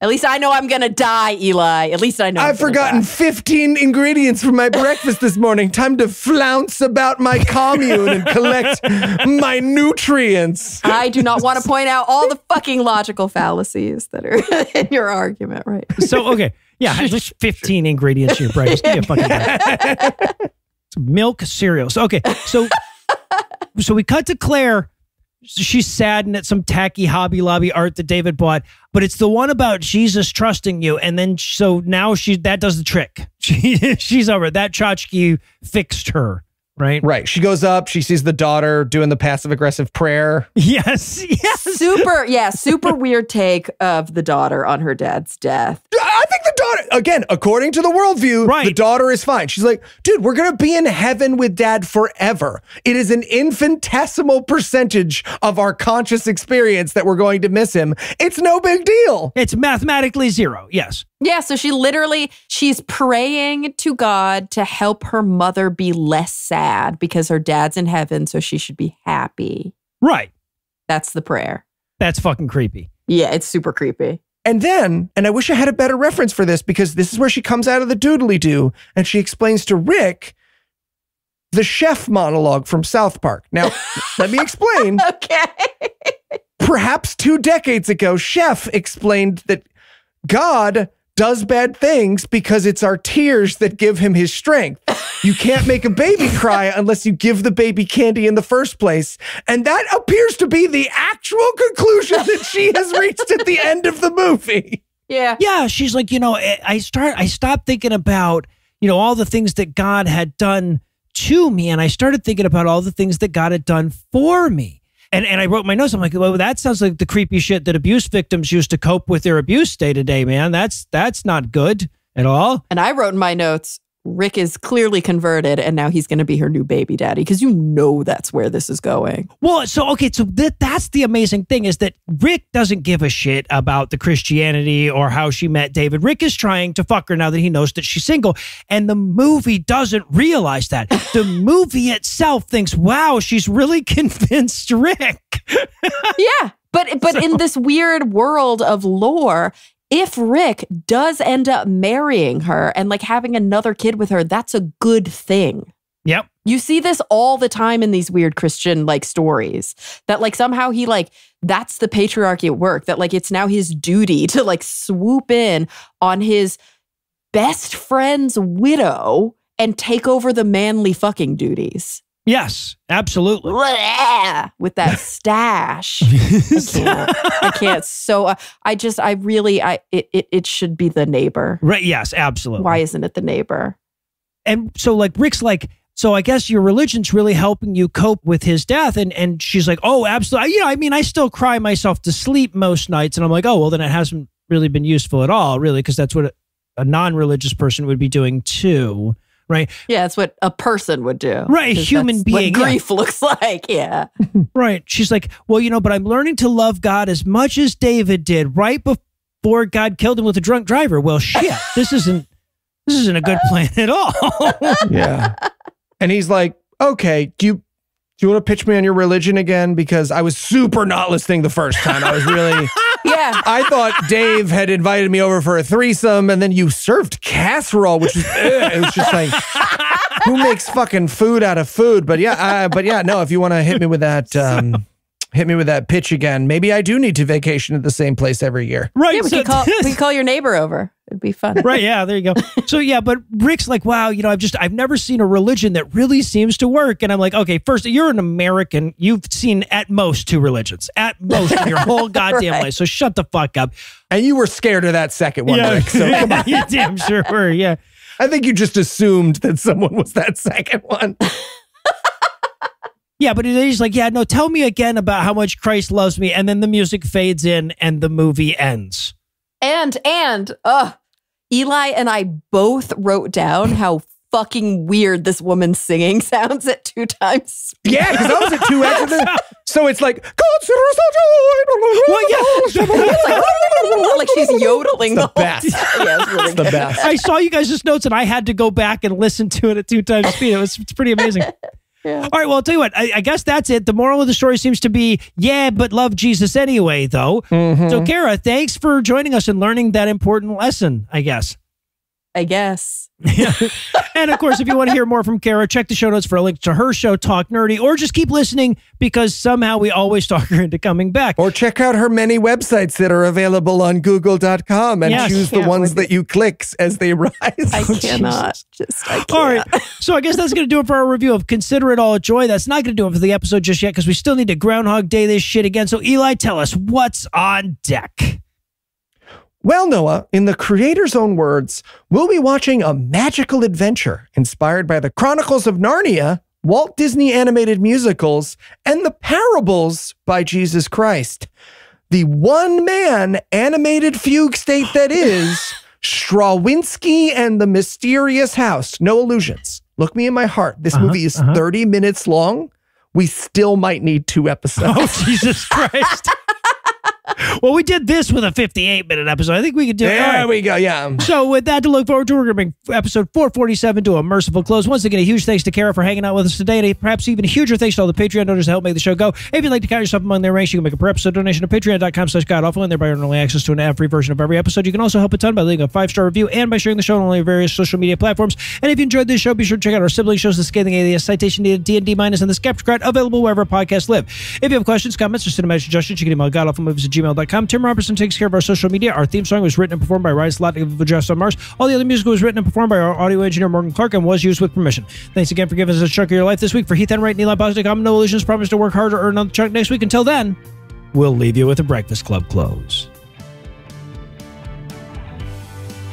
At least I know I'm going to die, Eli. At least I know I've forgotten 15 ingredients for my breakfast this morning. Time to flounce about my commune and collect my nutrients. I do not want to point out all the fucking logical fallacies that are in your argument, right? So, okay. Yeah, at least 15 ingredients in your breakfast. Give me a fucking break. Milk, cereals. Okay, so we cut to Claire. She's saddened at some tacky Hobby Lobby art that David bought, but it's the one about Jesus trusting you. And then, so now that does the trick. She's over. That tchotchke fixed her, right? Right. She goes up. She sees the daughter doing the passive-aggressive prayer. Yes. Yes. Super weird take of the daughter on her dad's death. I think the daughter daughter, again, according to the worldview, right, the daughter is fine. She's like, dude, we're going to be in heaven with dad forever. It is an infinitesimal percentage of our conscious experience that we're going to miss him. It's no big deal. It's mathematically zero. Yes. Yeah. So she literally, she's praying to God to help her mother be less sad because her dad's in heaven. So she should be happy. Right. That's the prayer. That's fucking creepy. Yeah, it's super creepy. And then, and I wish I had a better reference for this, because this is where she comes out of the doodly-doo and she explains to Rick the chef monologue from South Park. Now, let me explain. Okay. Perhaps 2 decades ago, Chef explained that God does bad things because it's our tears that give him his strength. You can't make a baby cry unless you give the baby candy in the first place. And that appears to be the actual conclusion that she has reached at the end of the movie. Yeah. Yeah. She's like, you know, I stopped thinking about, you know, all the things that God had done to me. And I started thinking about all the things that God had done for me. And I wrote my notes. I'm like, well, that sounds like the creepy shit that abuse victims used to cope with their abuse day to day, man. That's not good at all. And I wrote in my notes, Rick is clearly converted, and now he's going to be her new baby daddy, because you know that's where this is going. Well, so, okay, so that's the amazing thing, is that Rick doesn't give a shit about the Christianity or how she met David. Rick is trying to fuck her now that he knows that she's single, and the movie doesn't realize that. The movie itself thinks, wow, she's really convinced Rick. Yeah, but so, in this weird world of lore, if Rick does end up marrying her and like having another kid with her, that's a good thing. Yep. You see this all the time in these weird Christian like stories, that like somehow he like, that's the patriarchy at work, that like it's now his duty to like swoop in on his best friend's widow and take over the manly fucking duties. Yes, absolutely. With that stash. I can't. So it should be the neighbor. Right. Yes, absolutely. Why isn't it the neighbor? And so like Rick's like, so I guess your religion's really helping you cope with his death. And she's like, oh, absolutely. Yeah, I mean, I still cry myself to sleep most nights. And I'm like, oh, well, then it hasn't really been useful at all, really, because that's what a non-religious person would be doing too. Right. Yeah, that's what a person would do. Right. Human being. What grief looks like. Yeah. Right. She's like, well, you know, but I'm learning to love God as much as David did right before God killed him with a drunk driver. Well, shit, this isn't a good plan at all. Yeah. And he's like, okay, do you want to pitch me on your religion again? Because I was super not listening the first time. I was really... Yeah. I thought Dave had invited me over for a threesome, and then you served casserole, which is, it was just like, who makes fucking food out of food? But yeah, no, if you want to hit me with that pitch again, maybe I do need to vacation at the same place every year. Right. Yeah, we can call your neighbor over. It'd be fun. Right. Yeah. There you go. So yeah, but Rick's like, wow, you know, I've never seen a religion that really seems to work. And I'm like, okay, first, you're an American. You've seen at most 2 religions, at most in your whole goddamn life. So shut the fuck up. And you were scared of that second one, yeah. Rick. So come on. You damn sure were. Yeah. I think you just assumed that someone was that second one. Yeah, but he's like, yeah, no, tell me again about how much Christ loves me. And then the music fades in and the movie ends. And Eli and I both wrote down how fucking weird this woman singing sounds at 2 times. Yeah, because I was at 2x. So it's like, Consider it all joy. Well, yeah. Like she's yodeling the whole time. Yeah, it's really the best. I saw you guys' notes and I had to go back and listen to it at 2 times speed. It's pretty amazing. Yeah. All right, well, I'll tell you what. I guess that's it. The moral of the story seems to be, yeah, but love Jesus anyway, though. Mm-hmm. So, Cara, thanks for joining us and learning that important lesson, I guess. I guess. And, of course, if you want to hear more from Cara, check the show notes for a link to her show, Talk Nerdy, or just keep listening, because somehow we always talk her into coming back. Or check out her many websites that are available on google.com and choose the ones that you click as they rise. I cannot. All right. So I guess that's going to do it for our review of Consider It All Joy. That's not going to do it for the episode just yet, because we still need to Groundhog Day this shit again. So, Eli, tell us what's on deck. Well, Noah, in the creator's own words, we'll be watching a magical adventure inspired by the Chronicles of Narnia, Walt Disney animated musicals, and the parables by Jesus Christ. The one-man animated fugue state that is Strawinsky and the Mysterious House. No illusions. Look me in my heart. This movie is 30 minutes long. We still might need 2 episodes. Oh, Jesus Christ. Well, we did this with a 58-minute episode. I think we could do it. There we go, yeah. So with that to look forward to, we're going to bring episode 447 to a merciful close. Once again, a huge thanks to Cara for hanging out with us today, and perhaps even a huger thanks to all the Patreon donors that help make the show go. If you'd like to count yourself among their ranks, you can make a per-episode donation to patreon.com/godawful, and thereby earn only access to an ad-free version of every episode. You can also help a ton by leaving a 5-star review and by sharing the show on all your various social media platforms. And if you enjoyed this show, be sure to check out our sibling shows, The Scathing Atheist, Citation Needed, D&D Minus, and The Skepticrat, available wherever podcasts live. If you have questions, comments, or cinematic suggestions, you can email GodAwfulMovies@Gmail.com. Tim Robertson takes care of our social media. Our theme song was written and performed by Rice Lott of Address on Mars. All the other music was written and performed by our audio engineer Morgan Clark and was used with permission. Thanks again for giving us a chunk of your life this week. For Heath Enwright and Eli Bosnick, I'm Noah Lugeons. Promise to work harder, earn another chunk next week. Until then, we'll leave you with a Breakfast Club close.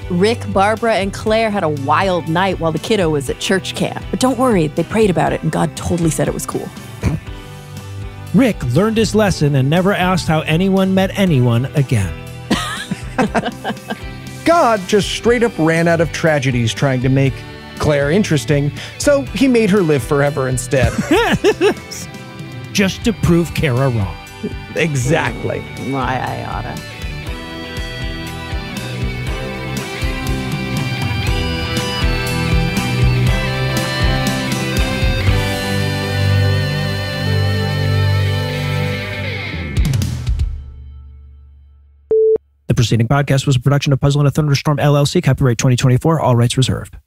Rick, Barbara, and Claire had a wild night while the kiddo was at church camp. But don't worry, they prayed about it and God totally said it was cool. Rick learned his lesson and never asked how anyone met anyone again. God just straight up ran out of tragedies trying to make Claire interesting, so he made her live forever instead. Just to prove Cara wrong. Exactly. My iota. The preceding podcast was a production of Puzzle and a Thunderstorm, LLC. Copyright 2024. All rights reserved.